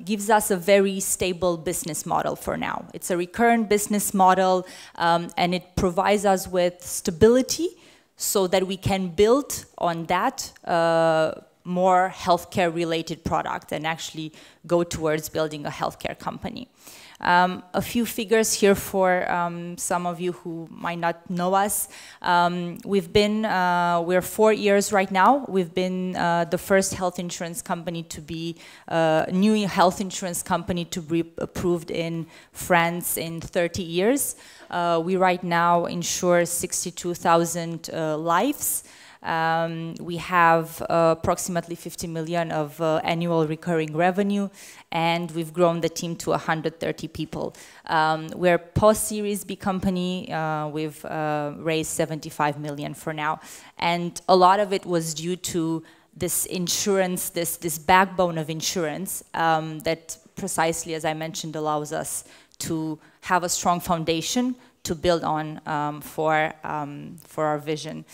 gives us a very stable business model for now. It's a recurrent business model, and it provides us with stability so that we can build on that more healthcare related product and actually go towards building a healthcare company. A few figures here for some of you who might not know us. We're 4 years right now. We've been the first health insurance company to be, new health insurance company to be approved in France in 30 years. We right now insure 62,000 lives. We have approximately 50 million of annual recurring revenue, and we've grown the team to 130 people. We're a post-Series B company. We've raised 75 million for now, and a lot of it was due to this insurance, this backbone of insurance that precisely, as I mentioned, allows us to have a strong foundation to build on for our vision.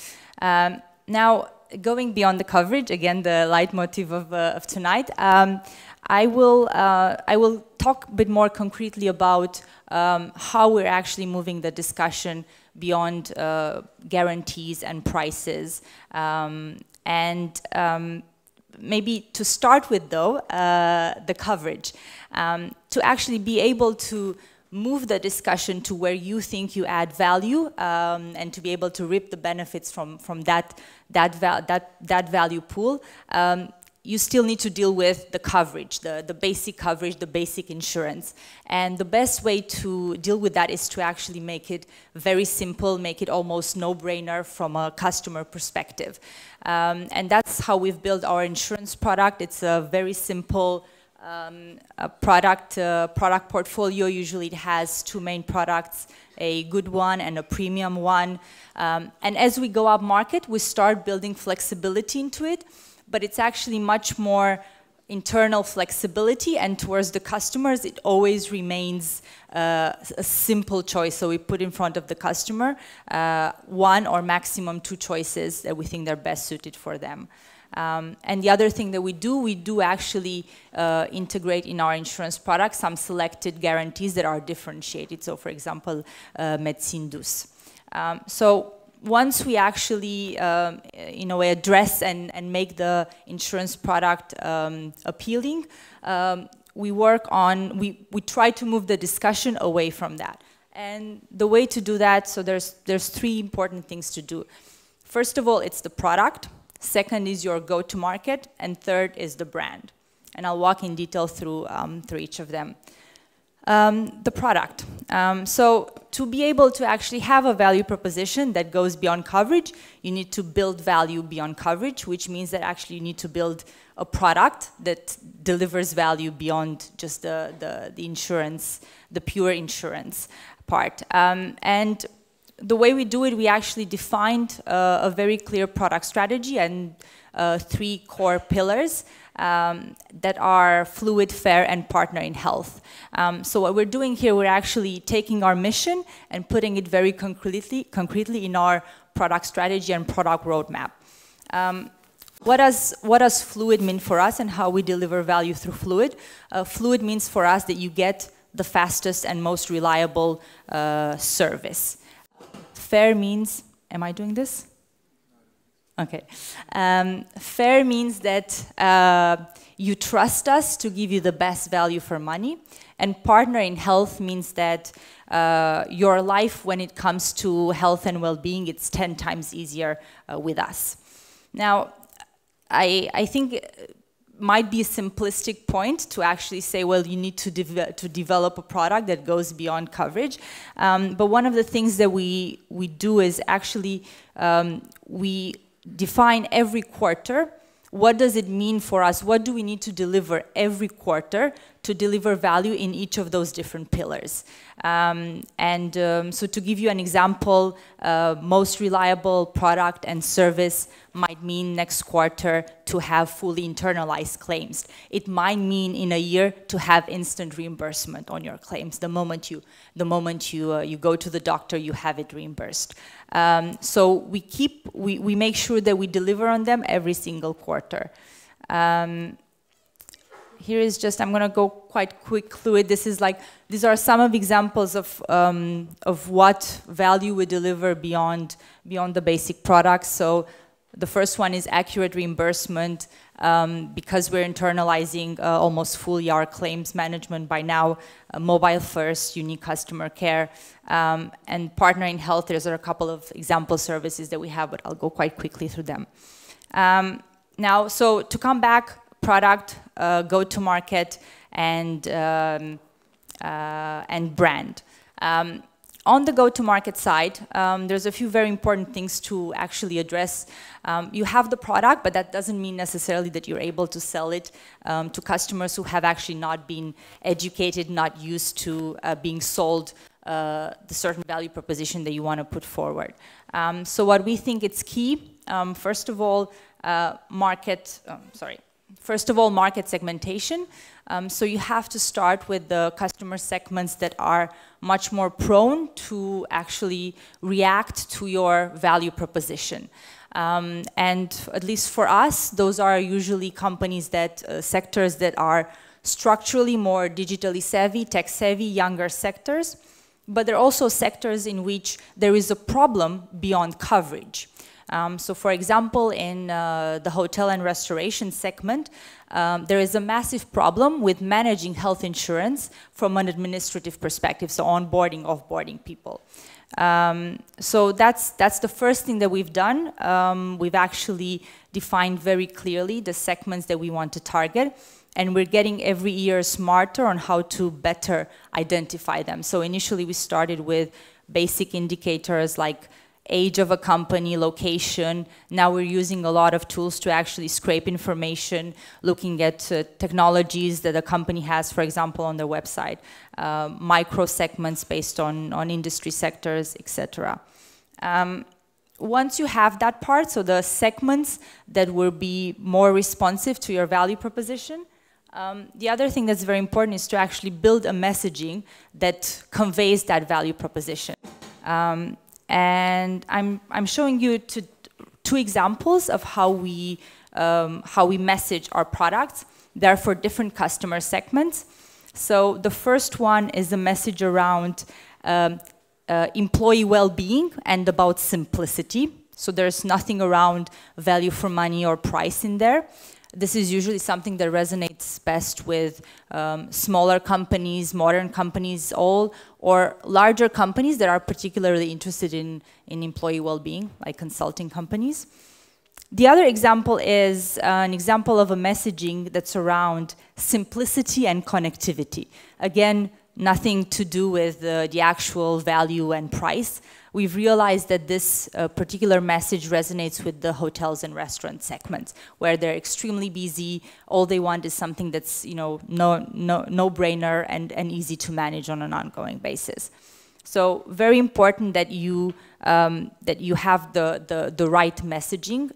Now, going beyond the coverage, again, the leitmotif of tonight, I will talk a bit more concretely about how we're actually moving the discussion beyond guarantees and prices. Maybe to start with, though, the coverage. To actually be able to move the discussion to where you think you add value and to be able to reap the benefits from that value pool, you still need to deal with the coverage, the basic coverage, the basic insurance. And the best way to deal with that is to actually make it very simple, make it almost no-brainer from a customer perspective. And that's how we've built our insurance product. It's a very simple a product portfolio. Usually it has two main products, a good one and a premium one. And as we go up market, we start building flexibility into it, but it's actually much more internal flexibility, and towards the customers, it always remains a simple choice. So we put in front of the customer one or maximum two choices that we think are best suited for them. And the other thing that we do actually integrate in our insurance products some selected guarantees that are differentiated. So, for example, Médecine Douce. So once we actually, address and make the insurance product appealing, we try to move the discussion away from that. And the way to do that, so there's three important things to do. First of all, it's the product. Second is your go-to-market, and third is the brand. And I'll walk in detail through each of them. The product. So to be able to actually have a value proposition that goes beyond coverage, you need to build value beyond coverage, which means that actually you need to build a product that delivers value beyond just the insurance, the pure insurance part. And the way we do it, we actually defined a very clear product strategy and three core pillars that are fluid, fair, and partner in health. So what we're doing here, we're actually taking our mission and putting it very concretely in our product strategy and product roadmap. What does fluid mean for us and how we deliver value through fluid? Fluid means for us that you get the fastest and most reliable service. Fair means, am I doing this? Okay. Fair means that you trust us to give you the best value for money. And partner in health means that your life, when it comes to health and well-being, it's 10 times easier with us. Now, I think it might be a simplistic point to actually say, well, you need to develop a product that goes beyond coverage. But one of the things that we do is actually we define every quarter, what does it mean for us? What do we need to deliver every quarter to deliver value in each of those different pillars. So to give you an example, most reliable product and service might mean next quarter to have fully internalized claims. It might mean in a year to have instant reimbursement on your claims. The moment you go to the doctor, you have it reimbursed. So we make sure that we deliver on them every single quarter. Here is just, I'm going to go quite quick through it. This is like, these are some of examples of what value we deliver beyond the basic products. So the first one is accurate reimbursement. Because we're internalizing almost fully our claims management by now, mobile first, unique customer care, and partner in health. There's a couple of example services that we have, but I'll go quite quickly through them. Now, so to come back, product, go-to-market, and brand. On the go-to-market side, there's a few very important things to actually address. You have the product, but that doesn't mean necessarily that you're able to sell it to customers who have actually not been educated, not used to being sold the certain value proposition that you want to put forward. So what we think it's key, first of all, market segmentation. So you have to start with the customer segments that are much more prone to actually react to your value proposition. And at least for us, those are usually companies that, sectors that are structurally more digitally savvy, tech savvy, younger sectors. But there are also sectors in which there is a problem beyond coverage. So for example, in the hotel and restoration segment, there is a massive problem with managing health insurance from an administrative perspective, so onboarding, offboarding people. So that's the first thing that we've done. We've actually defined very clearly the segments that we want to target, and we're getting every year smarter on how to better identify them. So initially we started with basic indicators like age of a company, location. Now we're using a lot of tools to actually scrape information, looking at technologies that a company has, for example, on their website, micro segments based on industry sectors, etc. Once you have that part, so the segments that will be more responsive to your value proposition, the other thing that's very important is to actually build a messaging that conveys that value proposition. And I'm showing you two examples of how we message our products. They're for different customer segments. So the first one is a message around employee well-being and about simplicity. So there's nothing around value for money or price in there. This is usually something that resonates best with smaller companies, modern companies, or larger companies that are particularly interested in employee well-being, like consulting companies. The other example is an example of a messaging that's around simplicity and connectivity. Again, nothing to do with the actual value and price. We've realized that this particular message resonates with the hotels and restaurant segments, where they're extremely busy. All they want is something that's, you know, no-brainer and easy to manage on an ongoing basis. So very important that you have the right messaging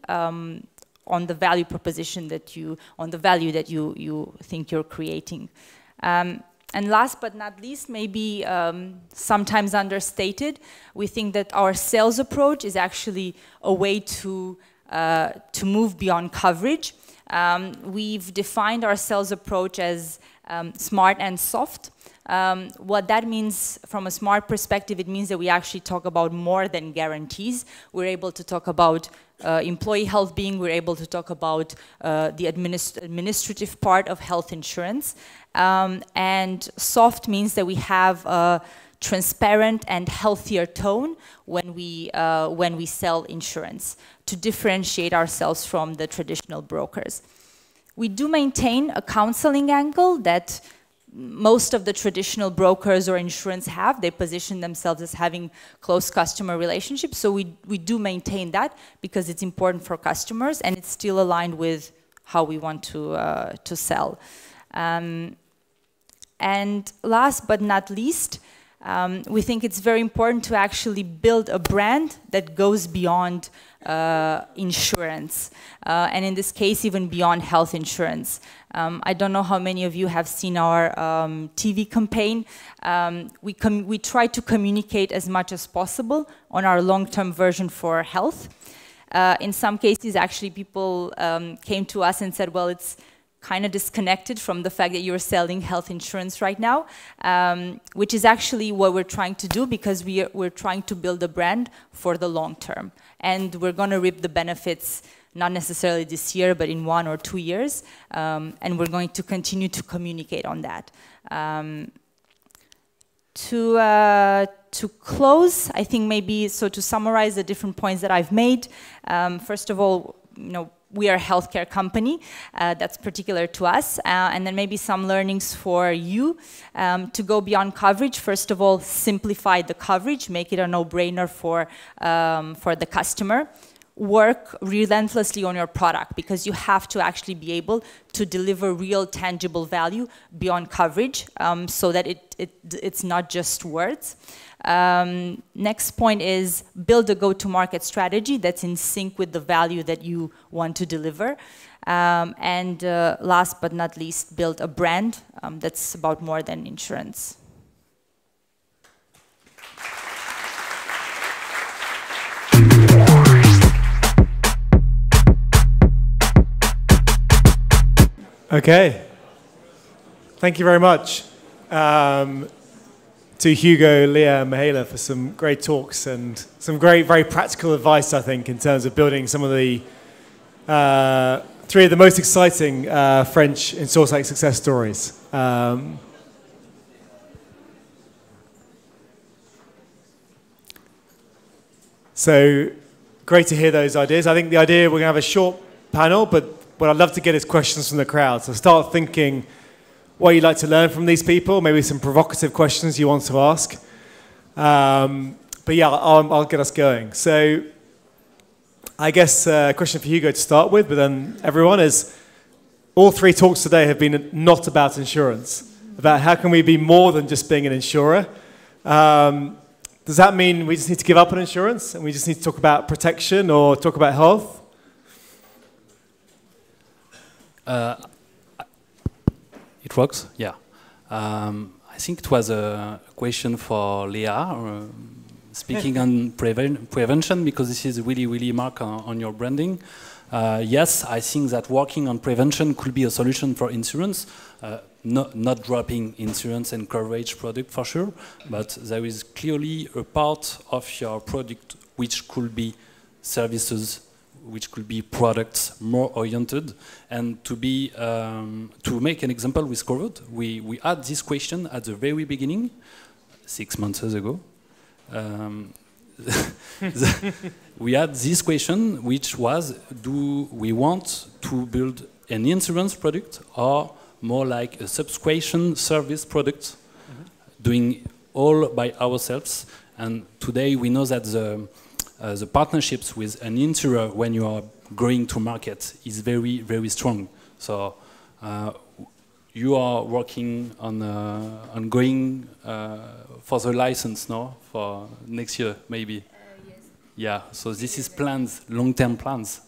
on the value proposition that you, on the value that you think you're creating. And last but not least, maybe sometimes understated, we think that our sales approach is actually a way to move beyond coverage. We've defined our sales approach as smart and soft. What that means from a smart perspective, it means that we actually talk about more than guarantees. We're able to talk about employee well-being. We're able to talk about the administrative part of health insurance. And soft means that we have a transparent and healthier tone when we sell insurance to differentiate ourselves from the traditional brokers. We do maintain a counseling angle that most of the traditional brokers or insurance have. They position themselves as having close customer relationships. So we do maintain that because it's important for customers and it's still aligned with how we want to sell. And last but not least, we think it's very important to actually build a brand that goes beyond insurance, and in this case, even beyond health insurance. I don't know how many of you have seen our TV campaign. We try to communicate as much as possible on our long-term version for health. In some cases, actually, people came to us and said, well, it's kind of disconnected from the fact that you're selling health insurance right now, which is actually what we're trying to do, because we're trying to build a brand for the long term. And we're going to reap the benefits, not necessarily this year, but in 1 or 2 years. And we're going to continue to communicate on that. To close, I think maybe, so to summarize the different points that I've made, first of all, you know, we are a healthcare company, that's particular to us, and then maybe some learnings for you to go beyond coverage. First of all, simplify the coverage, make it a no-brainer for the customer. Work relentlessly on your product, because you have to actually be able to deliver real, tangible value beyond coverage, so that it's not just words. Next point is build a go-to-market strategy that's in sync with the value that you want to deliver. And last but not least, build a brand that's about more than insurance. Okay, thank you very much to Hugo, Léa, and Mihaela for some great talks and some great, very practical advice, I think, in terms of building some of the three of the most exciting French insurtech success stories. So great to hear those ideas. I think the idea, we're going to have a short panel, but what I'd love to get is questions from the crowd. So start thinking what you'd like to learn from these people, maybe some provocative questions you want to ask. But yeah, I'll get us going. So I guess a question for Hugo to start with, but then everyone, is all three talks today have been not about insurance, about how can we be more than just being an insurer. Does that mean we just need to give up on insurance and we just need to talk about protection or talk about health? It works, yeah. I think it was a question for Léa, speaking on prevention, because this is really, really mark on your branding. Yes, I think that working on prevention could be a solution for insurance, not dropping insurance and coverage product for sure, but there is clearly a part of your product which could be services, which could be products more oriented. And to make an example with Coverd, we had this question at the very beginning, 6 months ago. We had this question, which was, do we want to build an insurance product or more like a subscription service product, doing all by ourselves? And today we know that the partnerships with an insurer when you are going to market is very, very strong. So you are working on going for the license now for next year, maybe. Yes. Yeah. So this is plans, long-term plans.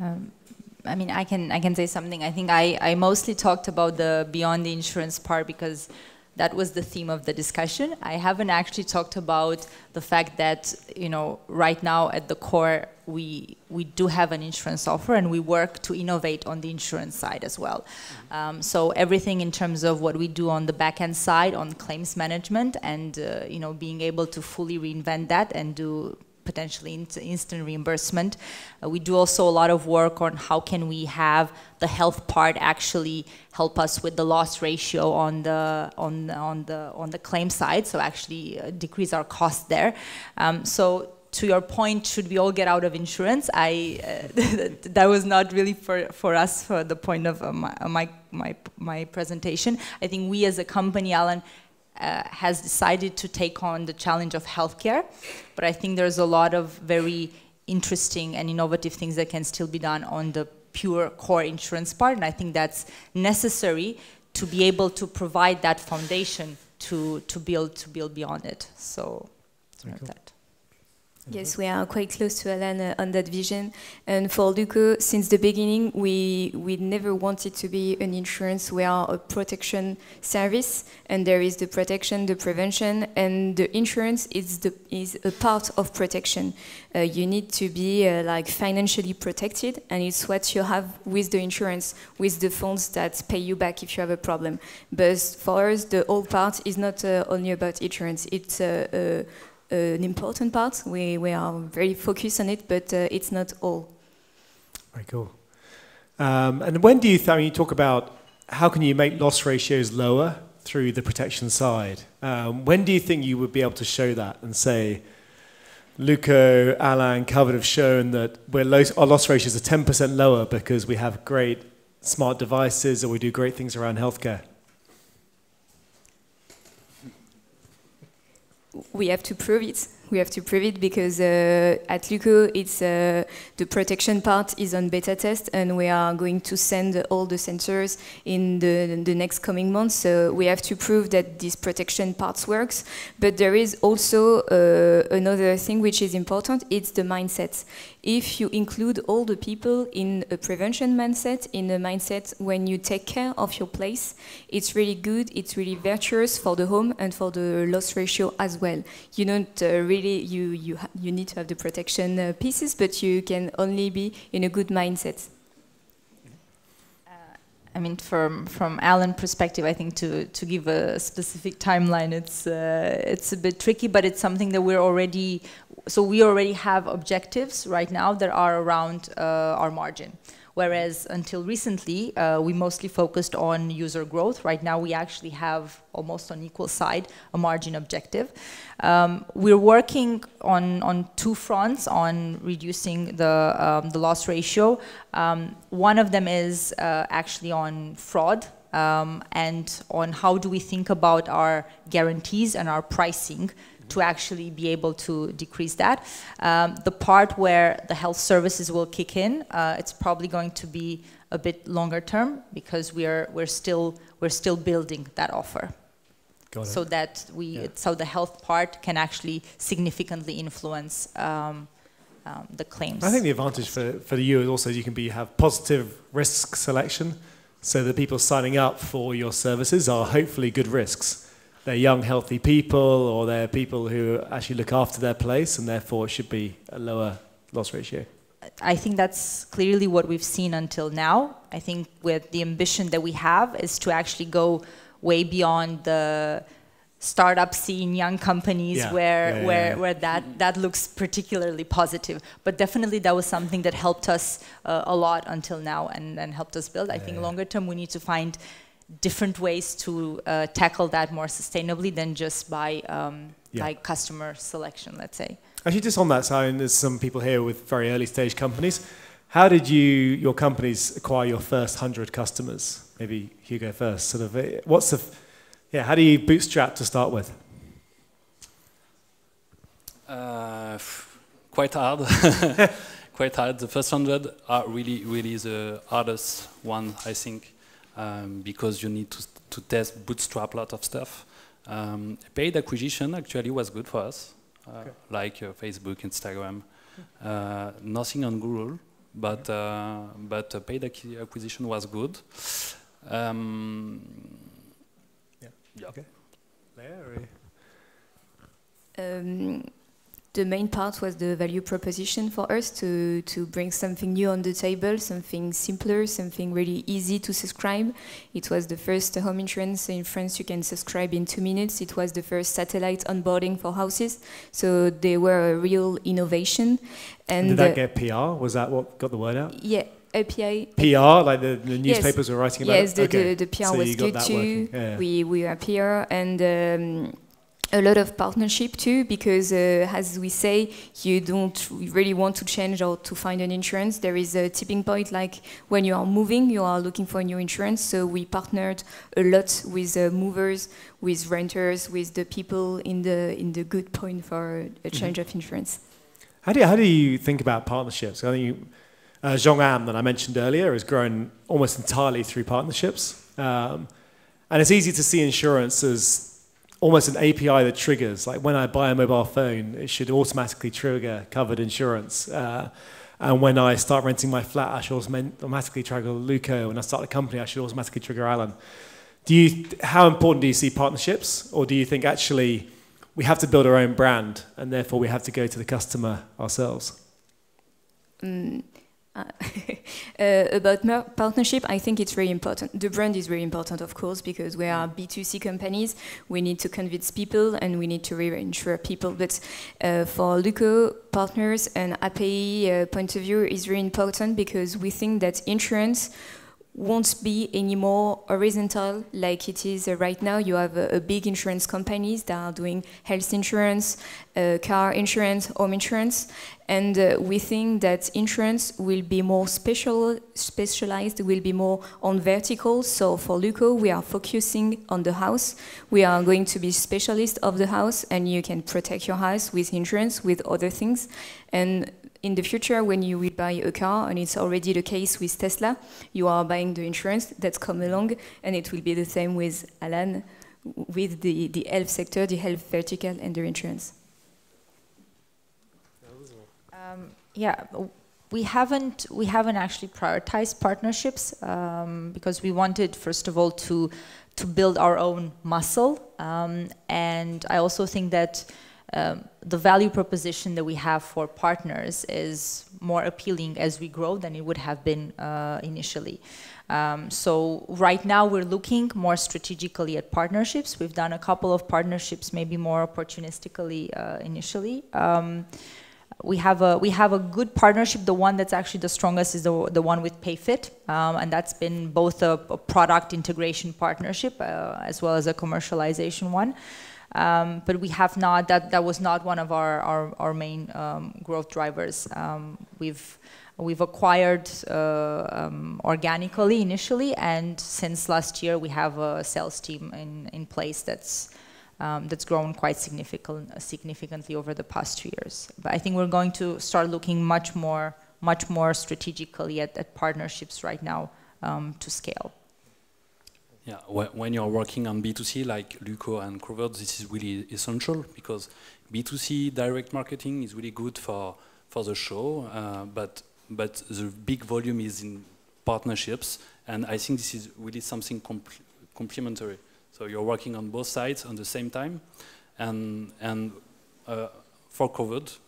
I mean, I can say something. I think I mostly talked about the beyond the insurance part because that was the theme of the discussion. I haven't actually talked about the fact that, you know, right now at the core, we do have an insurance offer and we work to innovate on the insurance side as well. So everything in terms of what we do on the back end side, on claims management and, you know, being able to fully reinvent that and do potentially instant reimbursement. We do also a lot of work on how can we have the health part actually help us with the loss ratio on the claim side, so actually decrease our cost there. So to your point, should we all get out of insurance? That was not really for us for the point of my presentation. I think we as a company, Alan, has decided to take on the challenge of healthcare, but I think there's a lot of very interesting and innovative things that can still be done on the pure core insurance part, and I think that's necessary to be able to provide that foundation to build beyond it. So like cool. That. Yes, we are quite close to Alan on that vision. And for Luko, since the beginning, we never wanted to be an insurance. We are a protection service, and there is the protection, the prevention, and the insurance is a part of protection. You need to be like financially protected, and it's what you have with the insurance, with the funds that pay you back if you have a problem. But for us, the whole part is not only about insurance. It's an important part. We are very focused on it, but it's not all. Very cool. And when do you, I mean, you talk about how can you make loss ratios lower through the protection side? When do you think you would be able to show that and say, Luko, Alan, Coverd have shown that we're our loss ratios are 10% lower because we have great smart devices or we do great things around healthcare? We have to prove it. We have to prove it because at Luko, it's the protection part is on beta test, and we are going to send all the sensors in the next coming months. So we have to prove that this protection part works. But there is also another thing which is important. It's the mindset. If you include all the people in a prevention mindset, in a mindset when you take care of your place, it's really good, it's really virtuous for the home and for the loss ratio as well. You don't really, you need to have the protection pieces, but you can only be in a good mindset. I mean, from Alan's perspective, I think to give a specific timeline, it's a bit tricky, but it's something that we're already, so we already have objectives right now that are around our margin. Whereas until recently, we mostly focused on user growth. Right now, we actually have almost on equal side a margin objective. We're working on two fronts on reducing the loss ratio. One of them is actually on fraud. And on how do we think about our guarantees and our pricing to actually be able to decrease that. The part where the health services will kick in, it's probably going to be a bit longer term because we're still building that offer. Got it. So that so the health part can actually significantly influence the claims. I think the advantage for you is also you can have positive risk selection. So the people signing up for your services are hopefully good risks. They're young, healthy people, or they're people who actually look after their place, and therefore it should be a lower loss ratio. I think that's clearly what we've seen until now. I think with the ambition that we have is to actually go way beyond the startup scene, young companies where that looks particularly positive. But definitely that was something that helped us a lot until now and helped us build. I think longer term we need to find different ways to tackle that more sustainably than just by like customer selection, let's say. Actually, just on that side, there's some people here with very early stage companies. How did your companies acquire your first 100 customers? Maybe Hugo first, sort of, what's the... Yeah, how do you bootstrap to start with? Quite hard. Quite hard. The first 100 are really, really the hardest one, I think, because you need to test, bootstrap a lot of stuff. Paid acquisition actually was good for us, like Facebook, Instagram. Nothing on Google, but paid acquisition was good. Yeah. Okay. The main part was the value proposition for us to bring something new on the table, something simpler, something really easy to subscribe. It was the first home insurance in France you can subscribe in 2 minutes. It was the first satellite onboarding for houses. So they were a real innovation. And did that get PR? Was that what got the word out? Yeah. API. PR, like the newspapers were writing about it? Yes, the PR so was good too. Yeah. We were PR and a lot of partnership too, because as we say, you don't really want to change or to find an insurance. There is a tipping point, like when you are moving, you are looking for a new insurance. So we partnered a lot with movers, with renters, with the people in the good point for a change of insurance. How do you think about partnerships? I think Zhongan, that I mentioned earlier, has grown almost entirely through partnerships. And it's easy to see insurance as almost an API that triggers. Like when I buy a mobile phone, it should automatically trigger covered insurance. And when I start renting my flat, I should automatically trigger Luko. When I start a company, I should automatically trigger Alan. How important do you see partnerships? Or do you think actually we have to build our own brand and therefore we have to go to the customer ourselves? About partnership, I think it's really important. The brand is really important, of course, because we are B2C companies. We need to convince people and we need to reinsure people. But for Luko, partners and API point of view is really important because we think that insurance won't be any more horizontal like it is right now. You have a big insurance companies that are doing health insurance, car insurance, home insurance, and we think that insurance will be more specialized, will be more on verticals. So for Luko, we are focusing on the house. We are going to be specialists of the house, and you can protect your house with insurance, with other things. And in the future, when you will buy a car, and it's already the case with Tesla, you are buying the insurance that's come along, and it will be the same with Alan, with the health sector, the health vertical, and the insurance. Yeah, we haven't actually prioritized partnerships because we wanted, first of all, to build our own muscle, and I also think that the value proposition that we have for partners is more appealing as we grow than it would have been initially. So right now we're looking more strategically at partnerships. We've done a couple of partnerships, maybe more opportunistically initially. We have a good partnership. The one that's actually the strongest is the one with Payfit, and that's been both a product integration partnership as well as a commercialization one. But we have not, that was not one of our main growth drivers. We've acquired organically initially, and since last year we have a sales team in place that's grown quite significantly over the past 2 years. But I think we're going to start looking much more strategically at partnerships right now to scale. Yeah, when you're working on B2C like Luko and Coverd, this is really essential because B2C direct marketing is really good for the show, but the big volume is in partnerships, and I think this is really something complementary. So you're working on both sides at the same time, and for Coverd,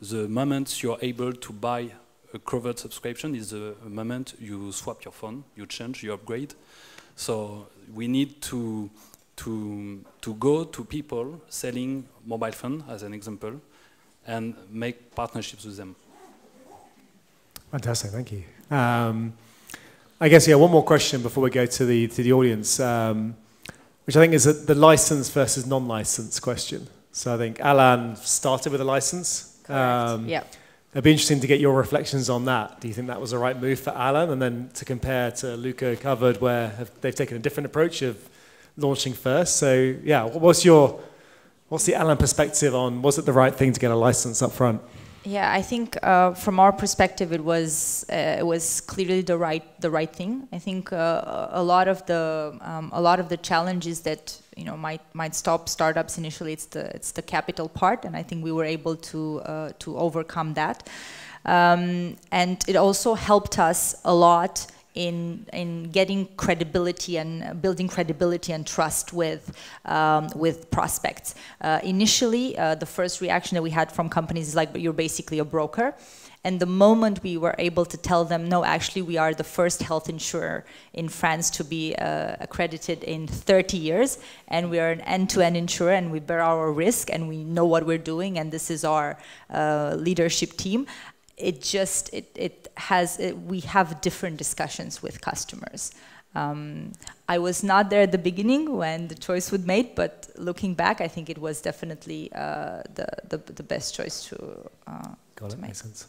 the moment you're able to buy a Coverd subscription is the moment you swap your phone, you change, you upgrade. So we need to go to people selling mobile phone, as an example, and make partnerships with them. Fantastic, thank you. I guess, yeah, one more question before we go to the audience, which I think is the license versus non-license question. So I think Alan started with a license. Yeah. It'd be interesting to get your reflections on that. Do you think that was the right move for Alan? And then to compare to Luko, Coverd, where they've taken a different approach of launching first. So yeah, what's the Alan perspective on, was it the right thing to get a license up front? Yeah, I think from our perspective, it was clearly the right thing. I think a lot of the challenges that might stop startups initially, it's the capital part, and I think we were able to overcome that, and it also helped us a lot in getting credibility and building credibility and trust with prospects. Initially, the first reaction that we had from companies is like, "But you're basically a broker." And the moment we were able to tell them, no, actually we are the first health insurer in France to be accredited in 30 years, and we are an end-to-end insurer, and we bear our risk, and we know what we're doing, and this is our leadership team, we have different discussions with customers. I was not there at the beginning when the choice was made, but looking back, I think it was definitely the best choice to make. Makes sense.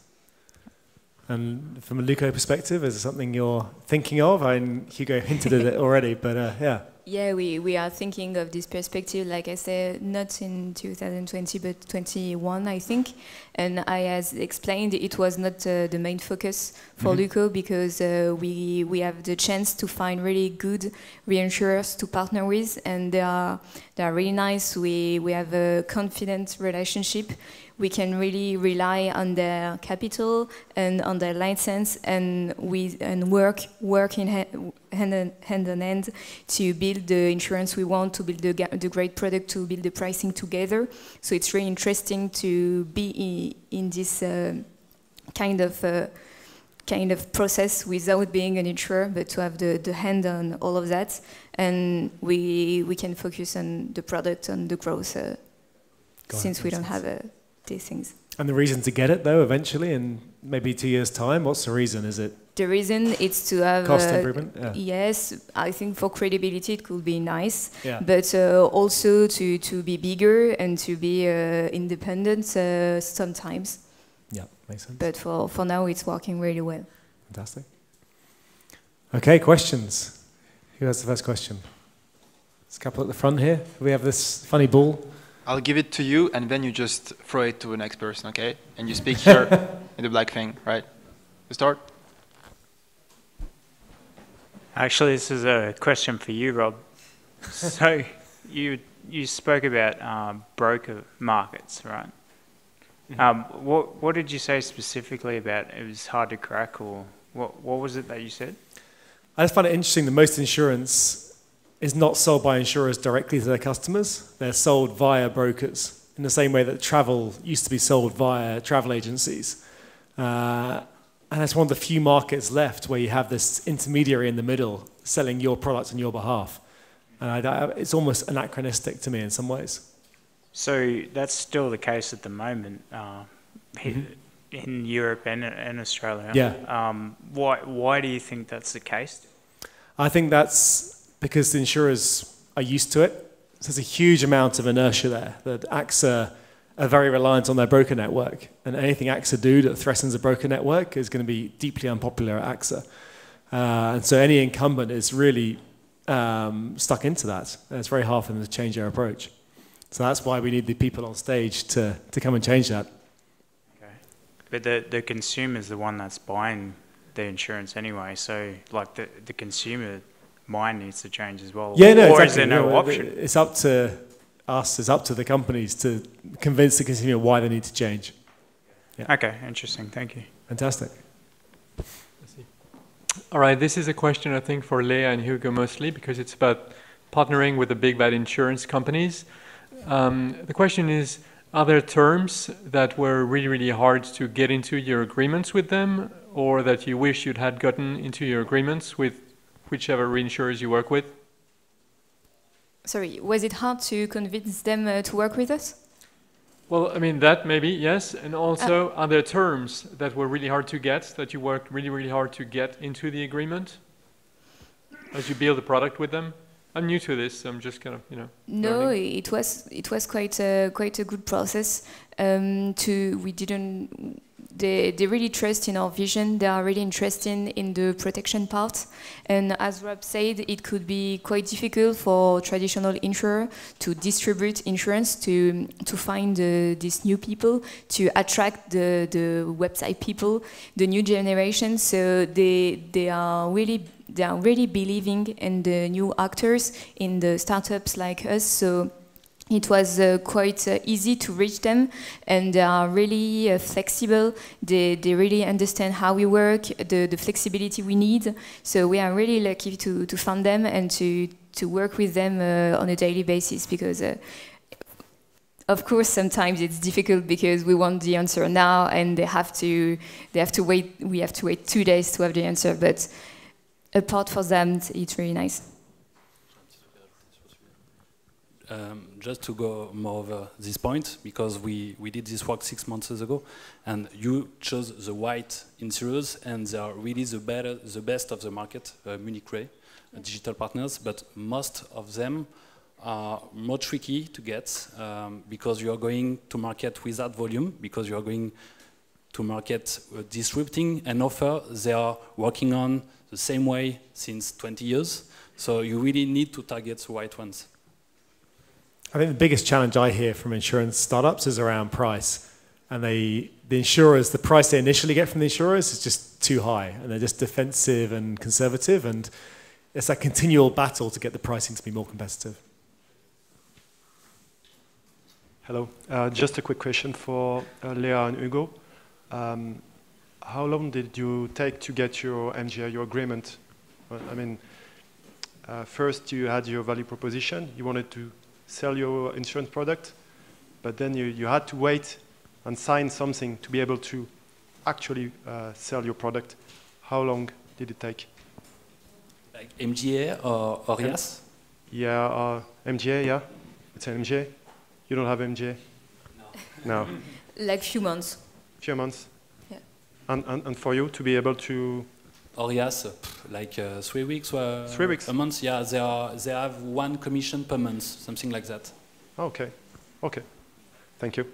And from a Luko perspective, is it something you're thinking of? I mean, Hugo hinted at it already, but yeah. Yeah, we are thinking of this perspective, like I said, not in 2020, but 21, I think. And I as explained, it was not the main focus for Luko, because we have the chance to find really good reinsurers to partner with, and they are really nice. We have a confident relationship. We can really rely on their capital and on their license, and work in hand in hand to build the insurance we want, to build the great product, to build the pricing together. So it's really interesting to be in this kind of process without being an insurer, but to have the hand on all of that, and we can focus on the product, on the growth, since we don't have these things. And the reason to get it, though, eventually, in maybe 2 years' time, what's the reason? Is it the reason? It's to have cost improvement. Yeah. Yes, I think for credibility it could be nice, but also to be bigger and to be independent sometimes. Yeah, makes sense. But for now, it's working really well. Fantastic. Okay, questions. Who has the first question? There's a couple at the front here. We have this funny ball. I'll give it to you, and then you just throw it to the next person, okay? And you speak here in the black thing, right? You start. Actually, this is a question for you, Rob. So you spoke about broker markets, right? What did you say specifically about it was hard to crack, or what was it that you said? I just find it interesting that most insurance is not sold by insurers directly to their customers. They're sold via brokers, in the same way that travel used to be sold via travel agencies. And that's one of the few markets left where you have this intermediary in the middle selling your product on your behalf. And it's almost anachronistic to me in some ways. So that's still the case at the moment in Europe and Australia. Yeah. Why do you think that's the case? I think that's because the insurers are used to it. So there's a huge amount of inertia there, that AXA are very reliant on their broker network. And anything AXA do that threatens the broker network is going to be deeply unpopular at AXA. And so any incumbent is really stuck into that. And it's very hard for them to change their approach. So that's why we need the people on stage to come and change that. Okay. But the consumer is the one that's buying the insurance anyway. So like the consumer mind needs to change as well. Yeah, no, or exactly. Is there no option? It's up to us, it's up to the companies to convince the consumer why they need to change. Yeah. Okay, interesting, thank you. Fantastic. All right, this is a question I think for Léa and Hugo mostly, because it's about partnering with the big bad insurance companies. The question is, are there terms that were really, really hard to get into your agreements with them, or that you wish you'd had gotten into your agreements with whichever reinsurers you work with? Sorry, was it hard to convince them to work with us? Well, I mean, that maybe, yes. And also, are there terms that were really hard to get, that you worked really, really hard to get into the agreement as you build a product with them? I'm new to this, so I'm just kind of, you know. No, it was quite a good process. They really trust in our vision. They are really interested in the protection part. And as Rob said, it could be quite difficult for traditional insurer to distribute insurance, to find these new people, to attract the website people, the new generation. So they are really believing in the new actors, in the startups like us. So it was quite easy to reach them, and they are really flexible. They really understand how we work, the flexibility we need. So we are really lucky to find them and to work with them on a daily basis, because of course sometimes it's difficult because we want the answer now, and they have to wait. We have to wait 2 days to have the answer. But apart from that, it's really nice. Just to go more over this point, because we did this work 6 months ago, and you chose the white insurers, and they are really the best of the market, Munich Re, digital partners, but most of them are more tricky to get, because you are going to market without volume, because you are going to market disrupting an offer they are working on the same way since 20 years. So you really need to target the right ones. I think the biggest challenge I hear from insurance startups is around price. And the insurers, the price they initially get from the insurers is just too high. And they're just defensive and conservative. And it's that continual battle to get the pricing to be more competitive. Hello. Just a quick question for Léa and Hugo. How long did you take to get your MGA, your agreement? Well, I mean, first you had your value proposition. You wanted to sell your insurance product, but then you had to wait and sign something to be able to actually sell your product. How long did it take? Like MGA or yes? Yeah, MGA, yeah. It's an MGA. You don't have MGA? No. No. Like few months. Few months. Yeah. And for you to be able to? Or yes, like 3 weeks. 3 weeks. A month, yeah. They have one commission per month, something like that. Okay. Okay. Thank you.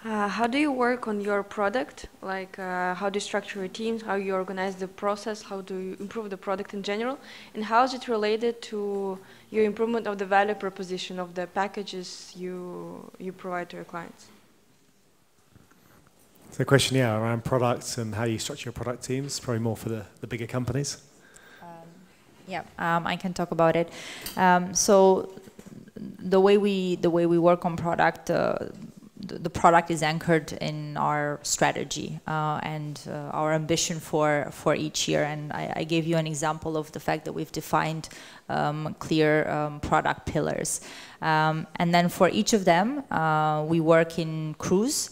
How do you work on your product? Like, how do you structure your teams? How you organize the process? How do you improve the product in general? And how is it related to your improvement of the value proposition of the packages you provide to your clients? So the question, yeah, around products and how you structure your product teams, probably more for the bigger companies. Yeah, I can talk about it. So the way we work on product. The product is anchored in our strategy and our ambition for each year. And I gave you an example of the fact that we've defined clear product pillars. And then for each of them, we work in crews.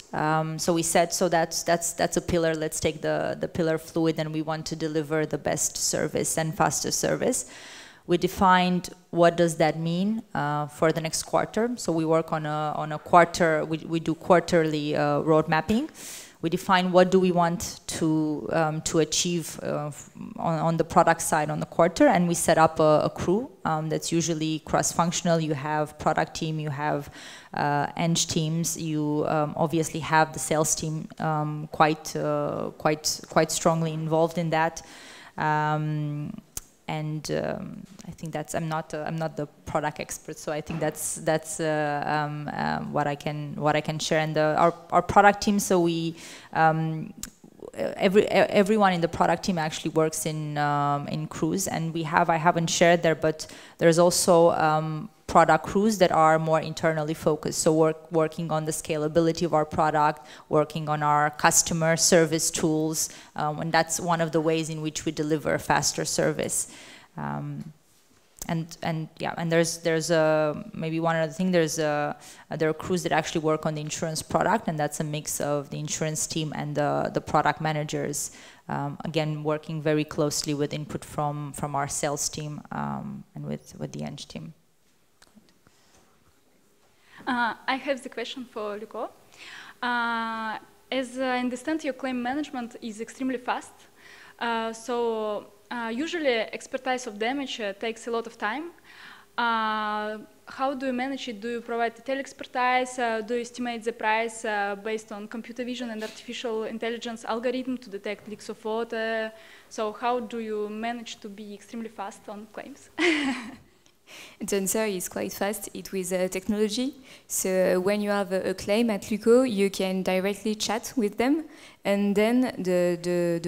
So we said, so that's a pillar. Let's take the pillar fluid, and we want to deliver the best service and fastest service. We defined what does that mean for the next quarter. So we work on a quarter. We do quarterly road mapping. We define what do we want to achieve on the product side on the quarter, and we set up a crew that's usually cross-functional. You have product team, you have eng teams, you obviously have the sales team quite strongly involved in that. And I think that's I'm not the product expert, so I think that's what I can share. And our product team, so we everyone in the product team actually works in crews, and I haven't shared there, but there's also product crews that are more internally focused, so working on the scalability of our product, working on our customer service tools, and that's one of the ways in which we deliver faster service. And yeah, and there's a maybe one other thing. There are crews that actually work on the insurance product, and that's a mix of the insurance team and the product managers. Again, working very closely with input from our sales team and with the eng team. I have the question for Luko. As I understand, your claim management is extremely fast. So usually expertise of damage takes a lot of time. How do you manage it? Do you provide detailed expertise? Do you estimate the price based on computer vision and artificial intelligence algorithm to detect leaks of water? So how do you manage to be extremely fast on claims? The answer is quite fast. It with technology. So when you have a claim at Luko, you can directly chat with them, and then the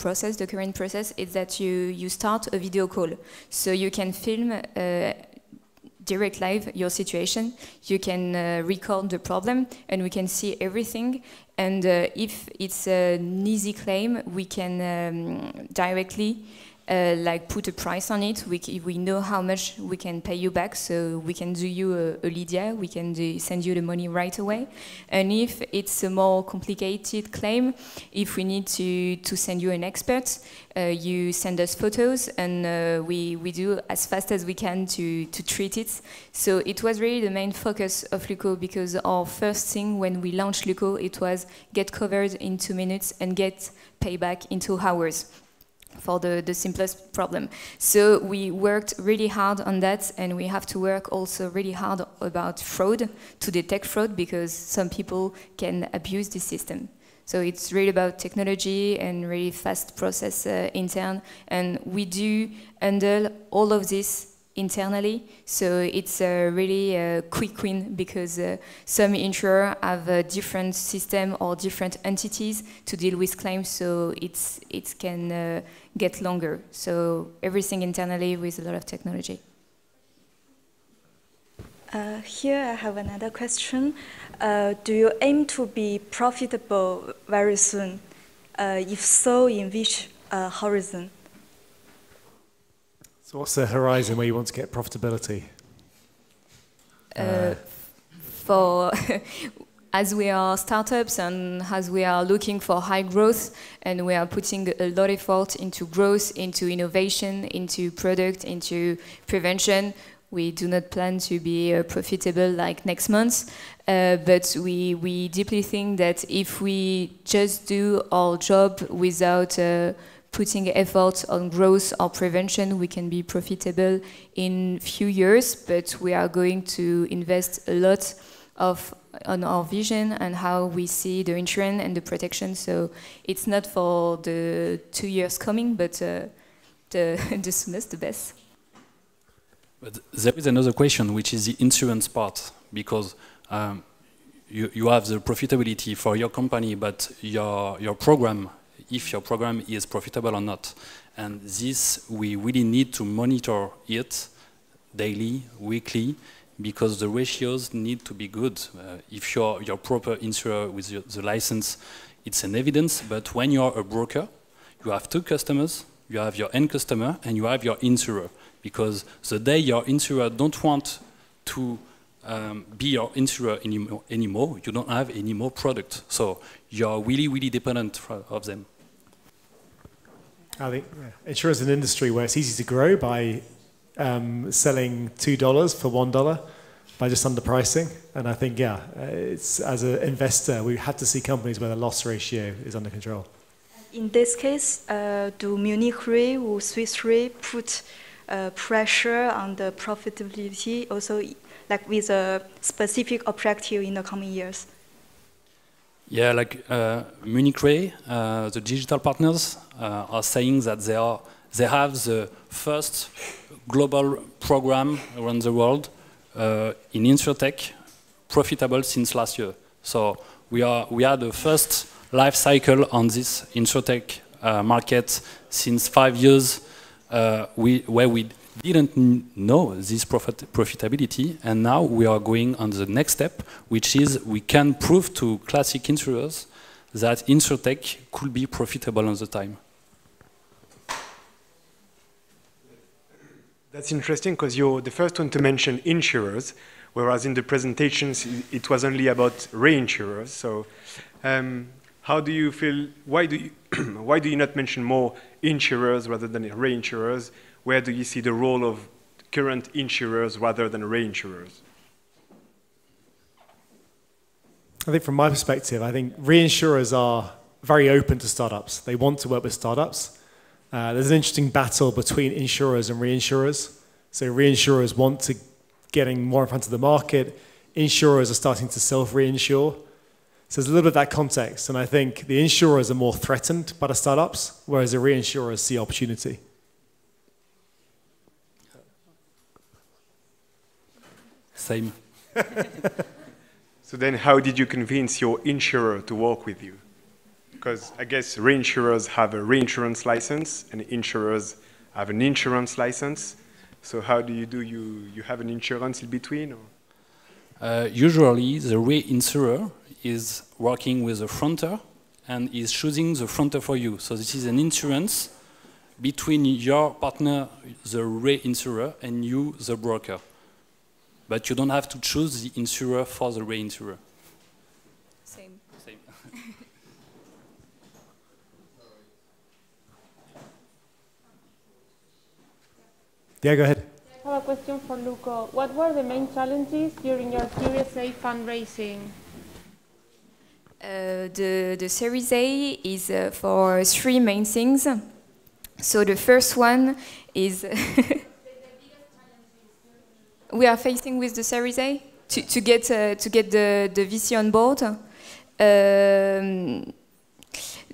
process, the current process, is that you start a video call. So you can film direct live your situation. You can record the problem, and we can see everything. And if it's an easy claim, we can directly. Like put a price on it. We know how much we can pay you back, so we can do you a Lydia. We can send you the money right away. And if it's a more complicated claim, if we need to send you an expert, you send us photos, and we do as fast as we can to treat it. So it was really the main focus of Luko, because our first thing when we launched Luko, it was get Coverd in 2 minutes and get payback in 2 hours. For the simplest problem. So we worked really hard on that, and we have to work also really hard about fraud, to detect fraud, because some people can abuse the system. So it's really about technology and really fast process intern. And we do handle all of this internally. So it's a really quick win because some insurers have a different system or different entities to deal with claims. So it can get longer. So everything internally with a lot of technology. Here I have another question. Do you aim to be profitable very soon? If so, in which horizon? So what's the horizon where you want to get profitability? As we are startups and as we are looking for high growth, and we are putting a lot of effort into growth, into innovation, into product, into prevention, we do not plan to be profitable like next month, but we deeply think that if we just do our job without putting effort on growth or prevention, we can be profitable in few years. But we are going to invest a lot on our vision and how we see the insurance and the protection. So it's not for the 2 years coming, but the soonest the best. But there is another question, which is the insurance part, because you have the profitability for your company, but your program, if your program is profitable or not. And this, we really need to monitor it daily, weekly, because the ratios need to be good. If you're proper insurer with the license, it's an evidence, but when you're a broker, you have two customers, you have your end customer and you have your insurer. Because the day your insurer don't want to be your insurer anymore, you don't have any more product. So you're really, really dependent of them. I think insurance is an industry where it's easy to grow by selling $2 for $1 by just underpricing. And I think, yeah, it's as an investor, we have to see companies where the loss ratio is under control. In this case, do Munich Re or Swiss Re put pressure on the profitability also, like with a specific objective in the coming years? Yeah, like Munich Re, the digital partners are saying that they have the first global program around the world in InsurTech profitable since last year. So we are the first life cycle on this InsurTech market since 5 years. Where we didn't know this profitability, and now we are going on the next step, which is we can prove to classic insurers that InsurTech could be profitable on the time. That's interesting, because you're the first one to mention insurers, whereas in the presentations it was only about reinsurers. So how do you feel, why do you not mention more insurers rather than reinsurers? Where do you see the role of current insurers rather than reinsurers? I think from my perspective, I think reinsurers are very open to startups. They want to work with startups. There's an interesting battle between insurers and reinsurers. So reinsurers want to getting more in front of the market. Insurers are starting to self-reinsure. So there's a little bit of that context, and I think the insurers are more threatened by the startups, whereas the reinsurers see opportunity. Same. So then how did you convince your insurer to work with you? Because I guess reinsurers have a reinsurance license, and insurers have an insurance license. So how do? You have an insurance in between? Or? Usually the reinsurer is working with a fronter and is choosing the fronter for you. So this is an insurance between your partner, the reinsurer, and you, the broker. But you don't have to choose the insurer for the reinsurer. Same. Same. Yeah, go ahead. I have a question for Luko. What were the main challenges during your Series A fundraising? The Series A is for three main things. So the first one is we are facing with the Series A to get the VC on board.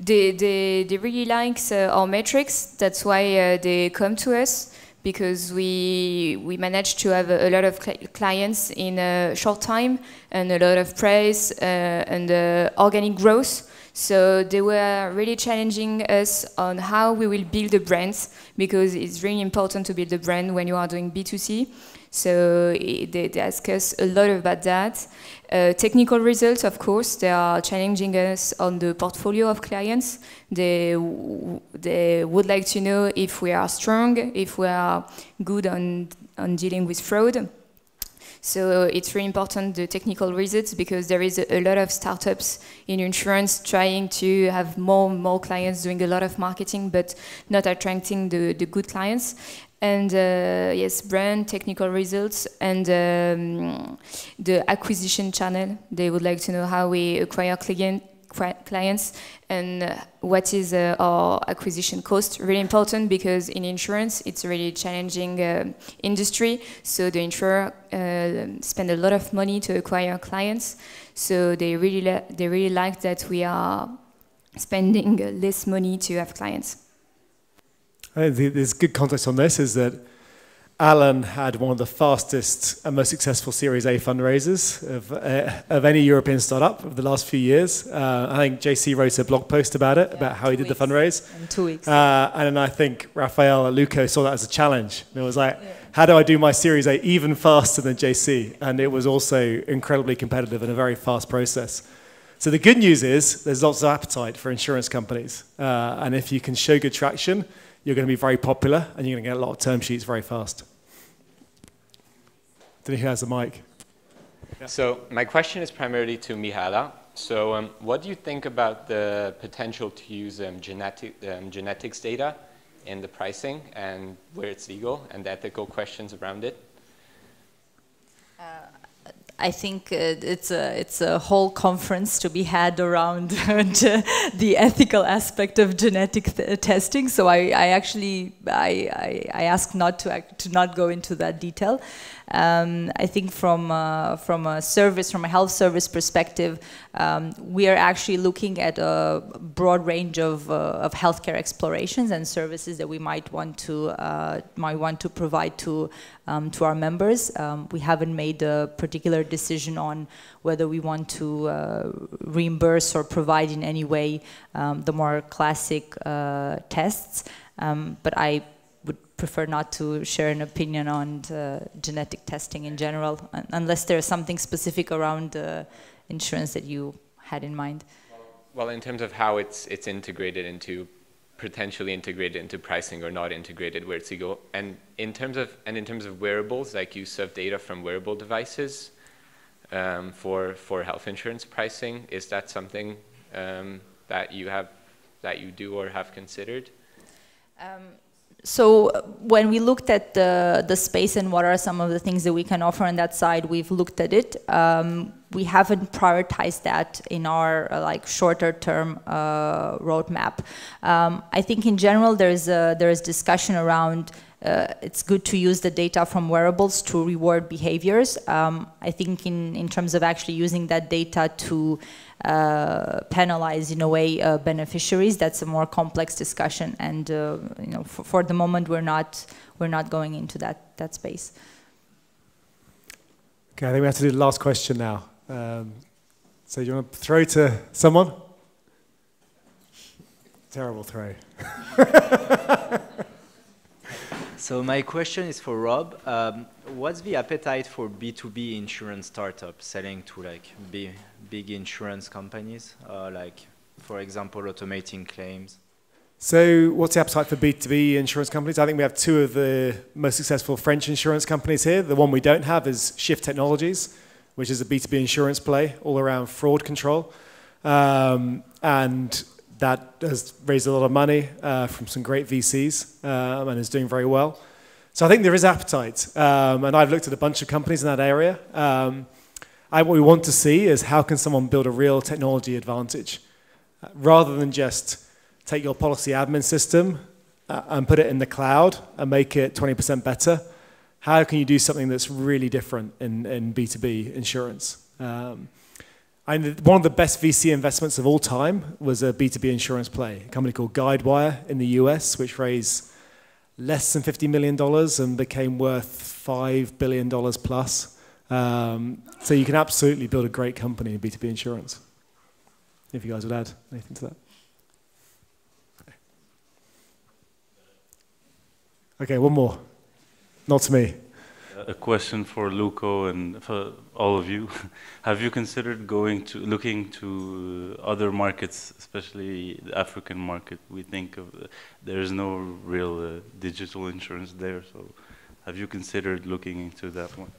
They really like our metrics. That's why they come to us, because we managed to have a lot of clients in a short time and a lot of praise and organic growth. So they were really challenging us on how we will build the brands, because it's really important to build a brand when you are doing B2C. So they ask us a lot about that. Technical results, of course, they are challenging us on the portfolio of clients. They would like to know if we are strong, if we are good on dealing with fraud. So it's really important, the technical results, because there is a lot of startups in insurance trying to have more clients, doing a lot of marketing, but not attracting the good clients. And yes, brand, technical results, and the acquisition channel. They would like to know how we acquire clients and what is our acquisition cost. Really important, because in insurance, it's a really challenging industry. So the insurer spend a lot of money to acquire clients. So they really like that we are spending less money to have clients. I think there's good context on this is that Alan had one of the fastest and most successful Series A fundraisers of any European startup of the last few years. I think JC wrote a blog post about it, about how he did the fundraise. In 2 weeks. And then I think Raphael and Luko saw that as a challenge. And it was like, how do I do my Series A even faster than JC? And it was also incredibly competitive and a very fast process. So the good news is there's lots of appetite for insurance companies. And if you can show good traction, you're going to be very popular, and you're going to get a lot of term sheets very fast. Who has the mic? Yeah. So my question is primarily to Mihaela. So what do you think about the potential to use genetics data in the pricing, and where it's legal, and the ethical questions around it? I think it's a whole conference to be had around the ethical aspect of genetic testing. So I ask not to go into that detail. I think from a health service perspective, we are actually looking at a broad range of healthcare explorations and services that we might want to provide to our members. We haven't made a particular decision on whether we want to reimburse or provide in any way the more classic tests, but I would prefer not to share an opinion on genetic testing in general, unless there's something specific around insurance that you had in mind. Well, in terms of how it's integrated into, potentially integrated into pricing or not integrated, where it's legal, and in terms of wearables, like use of data from wearable devices for health insurance pricing, is that something that you do or have considered? So when we looked at the space and what are some of the things that we can offer on that side, we've looked at it. We haven't prioritized that in our shorter term roadmap. I think in general there is discussion around it's good to use the data from wearables to reward behaviors. I think in terms of actually using that data to penalize in a way beneficiaries, that's a more complex discussion, and for the moment we're not going into that space. Okay, I think we have to do the last question now. So you want to throw to someone? Terrible throw. So my question is for Rob. What's the appetite for B2B insurance startups selling to big insurance companies, for example, automating claims? So what's the appetite for B2B insurance companies? I think we have two of the most successful French insurance companies here. The one we don't have is Shift Technologies, which is a B2B insurance play all around fraud control. And that has raised a lot of money from some great VCs and is doing very well. So I think there is appetite. And I've looked at a bunch of companies in that area. What we want to see is how can someone build a real technology advantage rather than just take your policy admin system and put it in the cloud and make it 20% better. How can you do something that's really different in B2B insurance? And one of the best VC investments of all time was a B2B insurance play, a company called Guidewire in the US, which raised less than $50 million and became worth $5 billion plus. So you can absolutely build a great company in B2B insurance. If you guys would add anything to that. Okay, one more. Not to me. A question for Luko and for all of you. Have you considered looking to other markets, especially the African market? We think of there is no real digital insurance there, so have you considered looking into that one?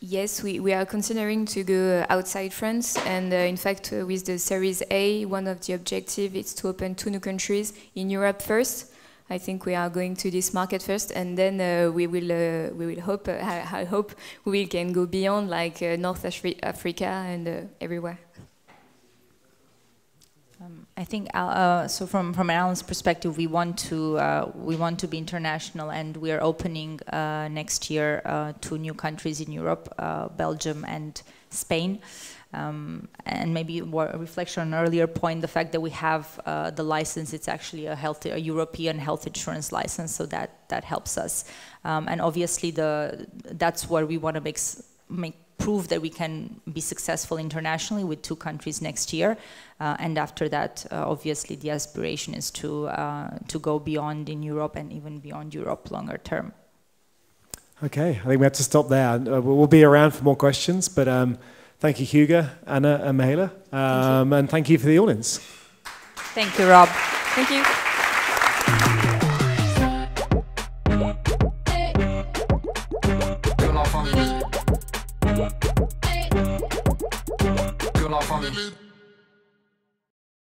Yes, we are considering to go outside France, and in fact with the Series A, one of the objectives is to open 2 new countries in Europe first. I think we are going to this market first, and then we will hope. I hope we can go beyond, like North Africa and everywhere. I think so. From Alan's perspective, we want to be international, and we are opening next year 2 new countries in Europe, Belgium and Spain. And maybe a reflection on an earlier point, the fact that we have the license, it's actually a European health insurance license, so that helps us. And obviously, that's where we want to prove that we can be successful internationally with 2 countries next year. And after that, obviously, the aspiration is to go beyond in Europe and even beyond Europe longer term. Okay, I think we have to stop there. We'll be around for more questions, but... Thank you, Hugo, Anna, and Mihaela. And thank you for the audience. Thank you, Rob. Thank you.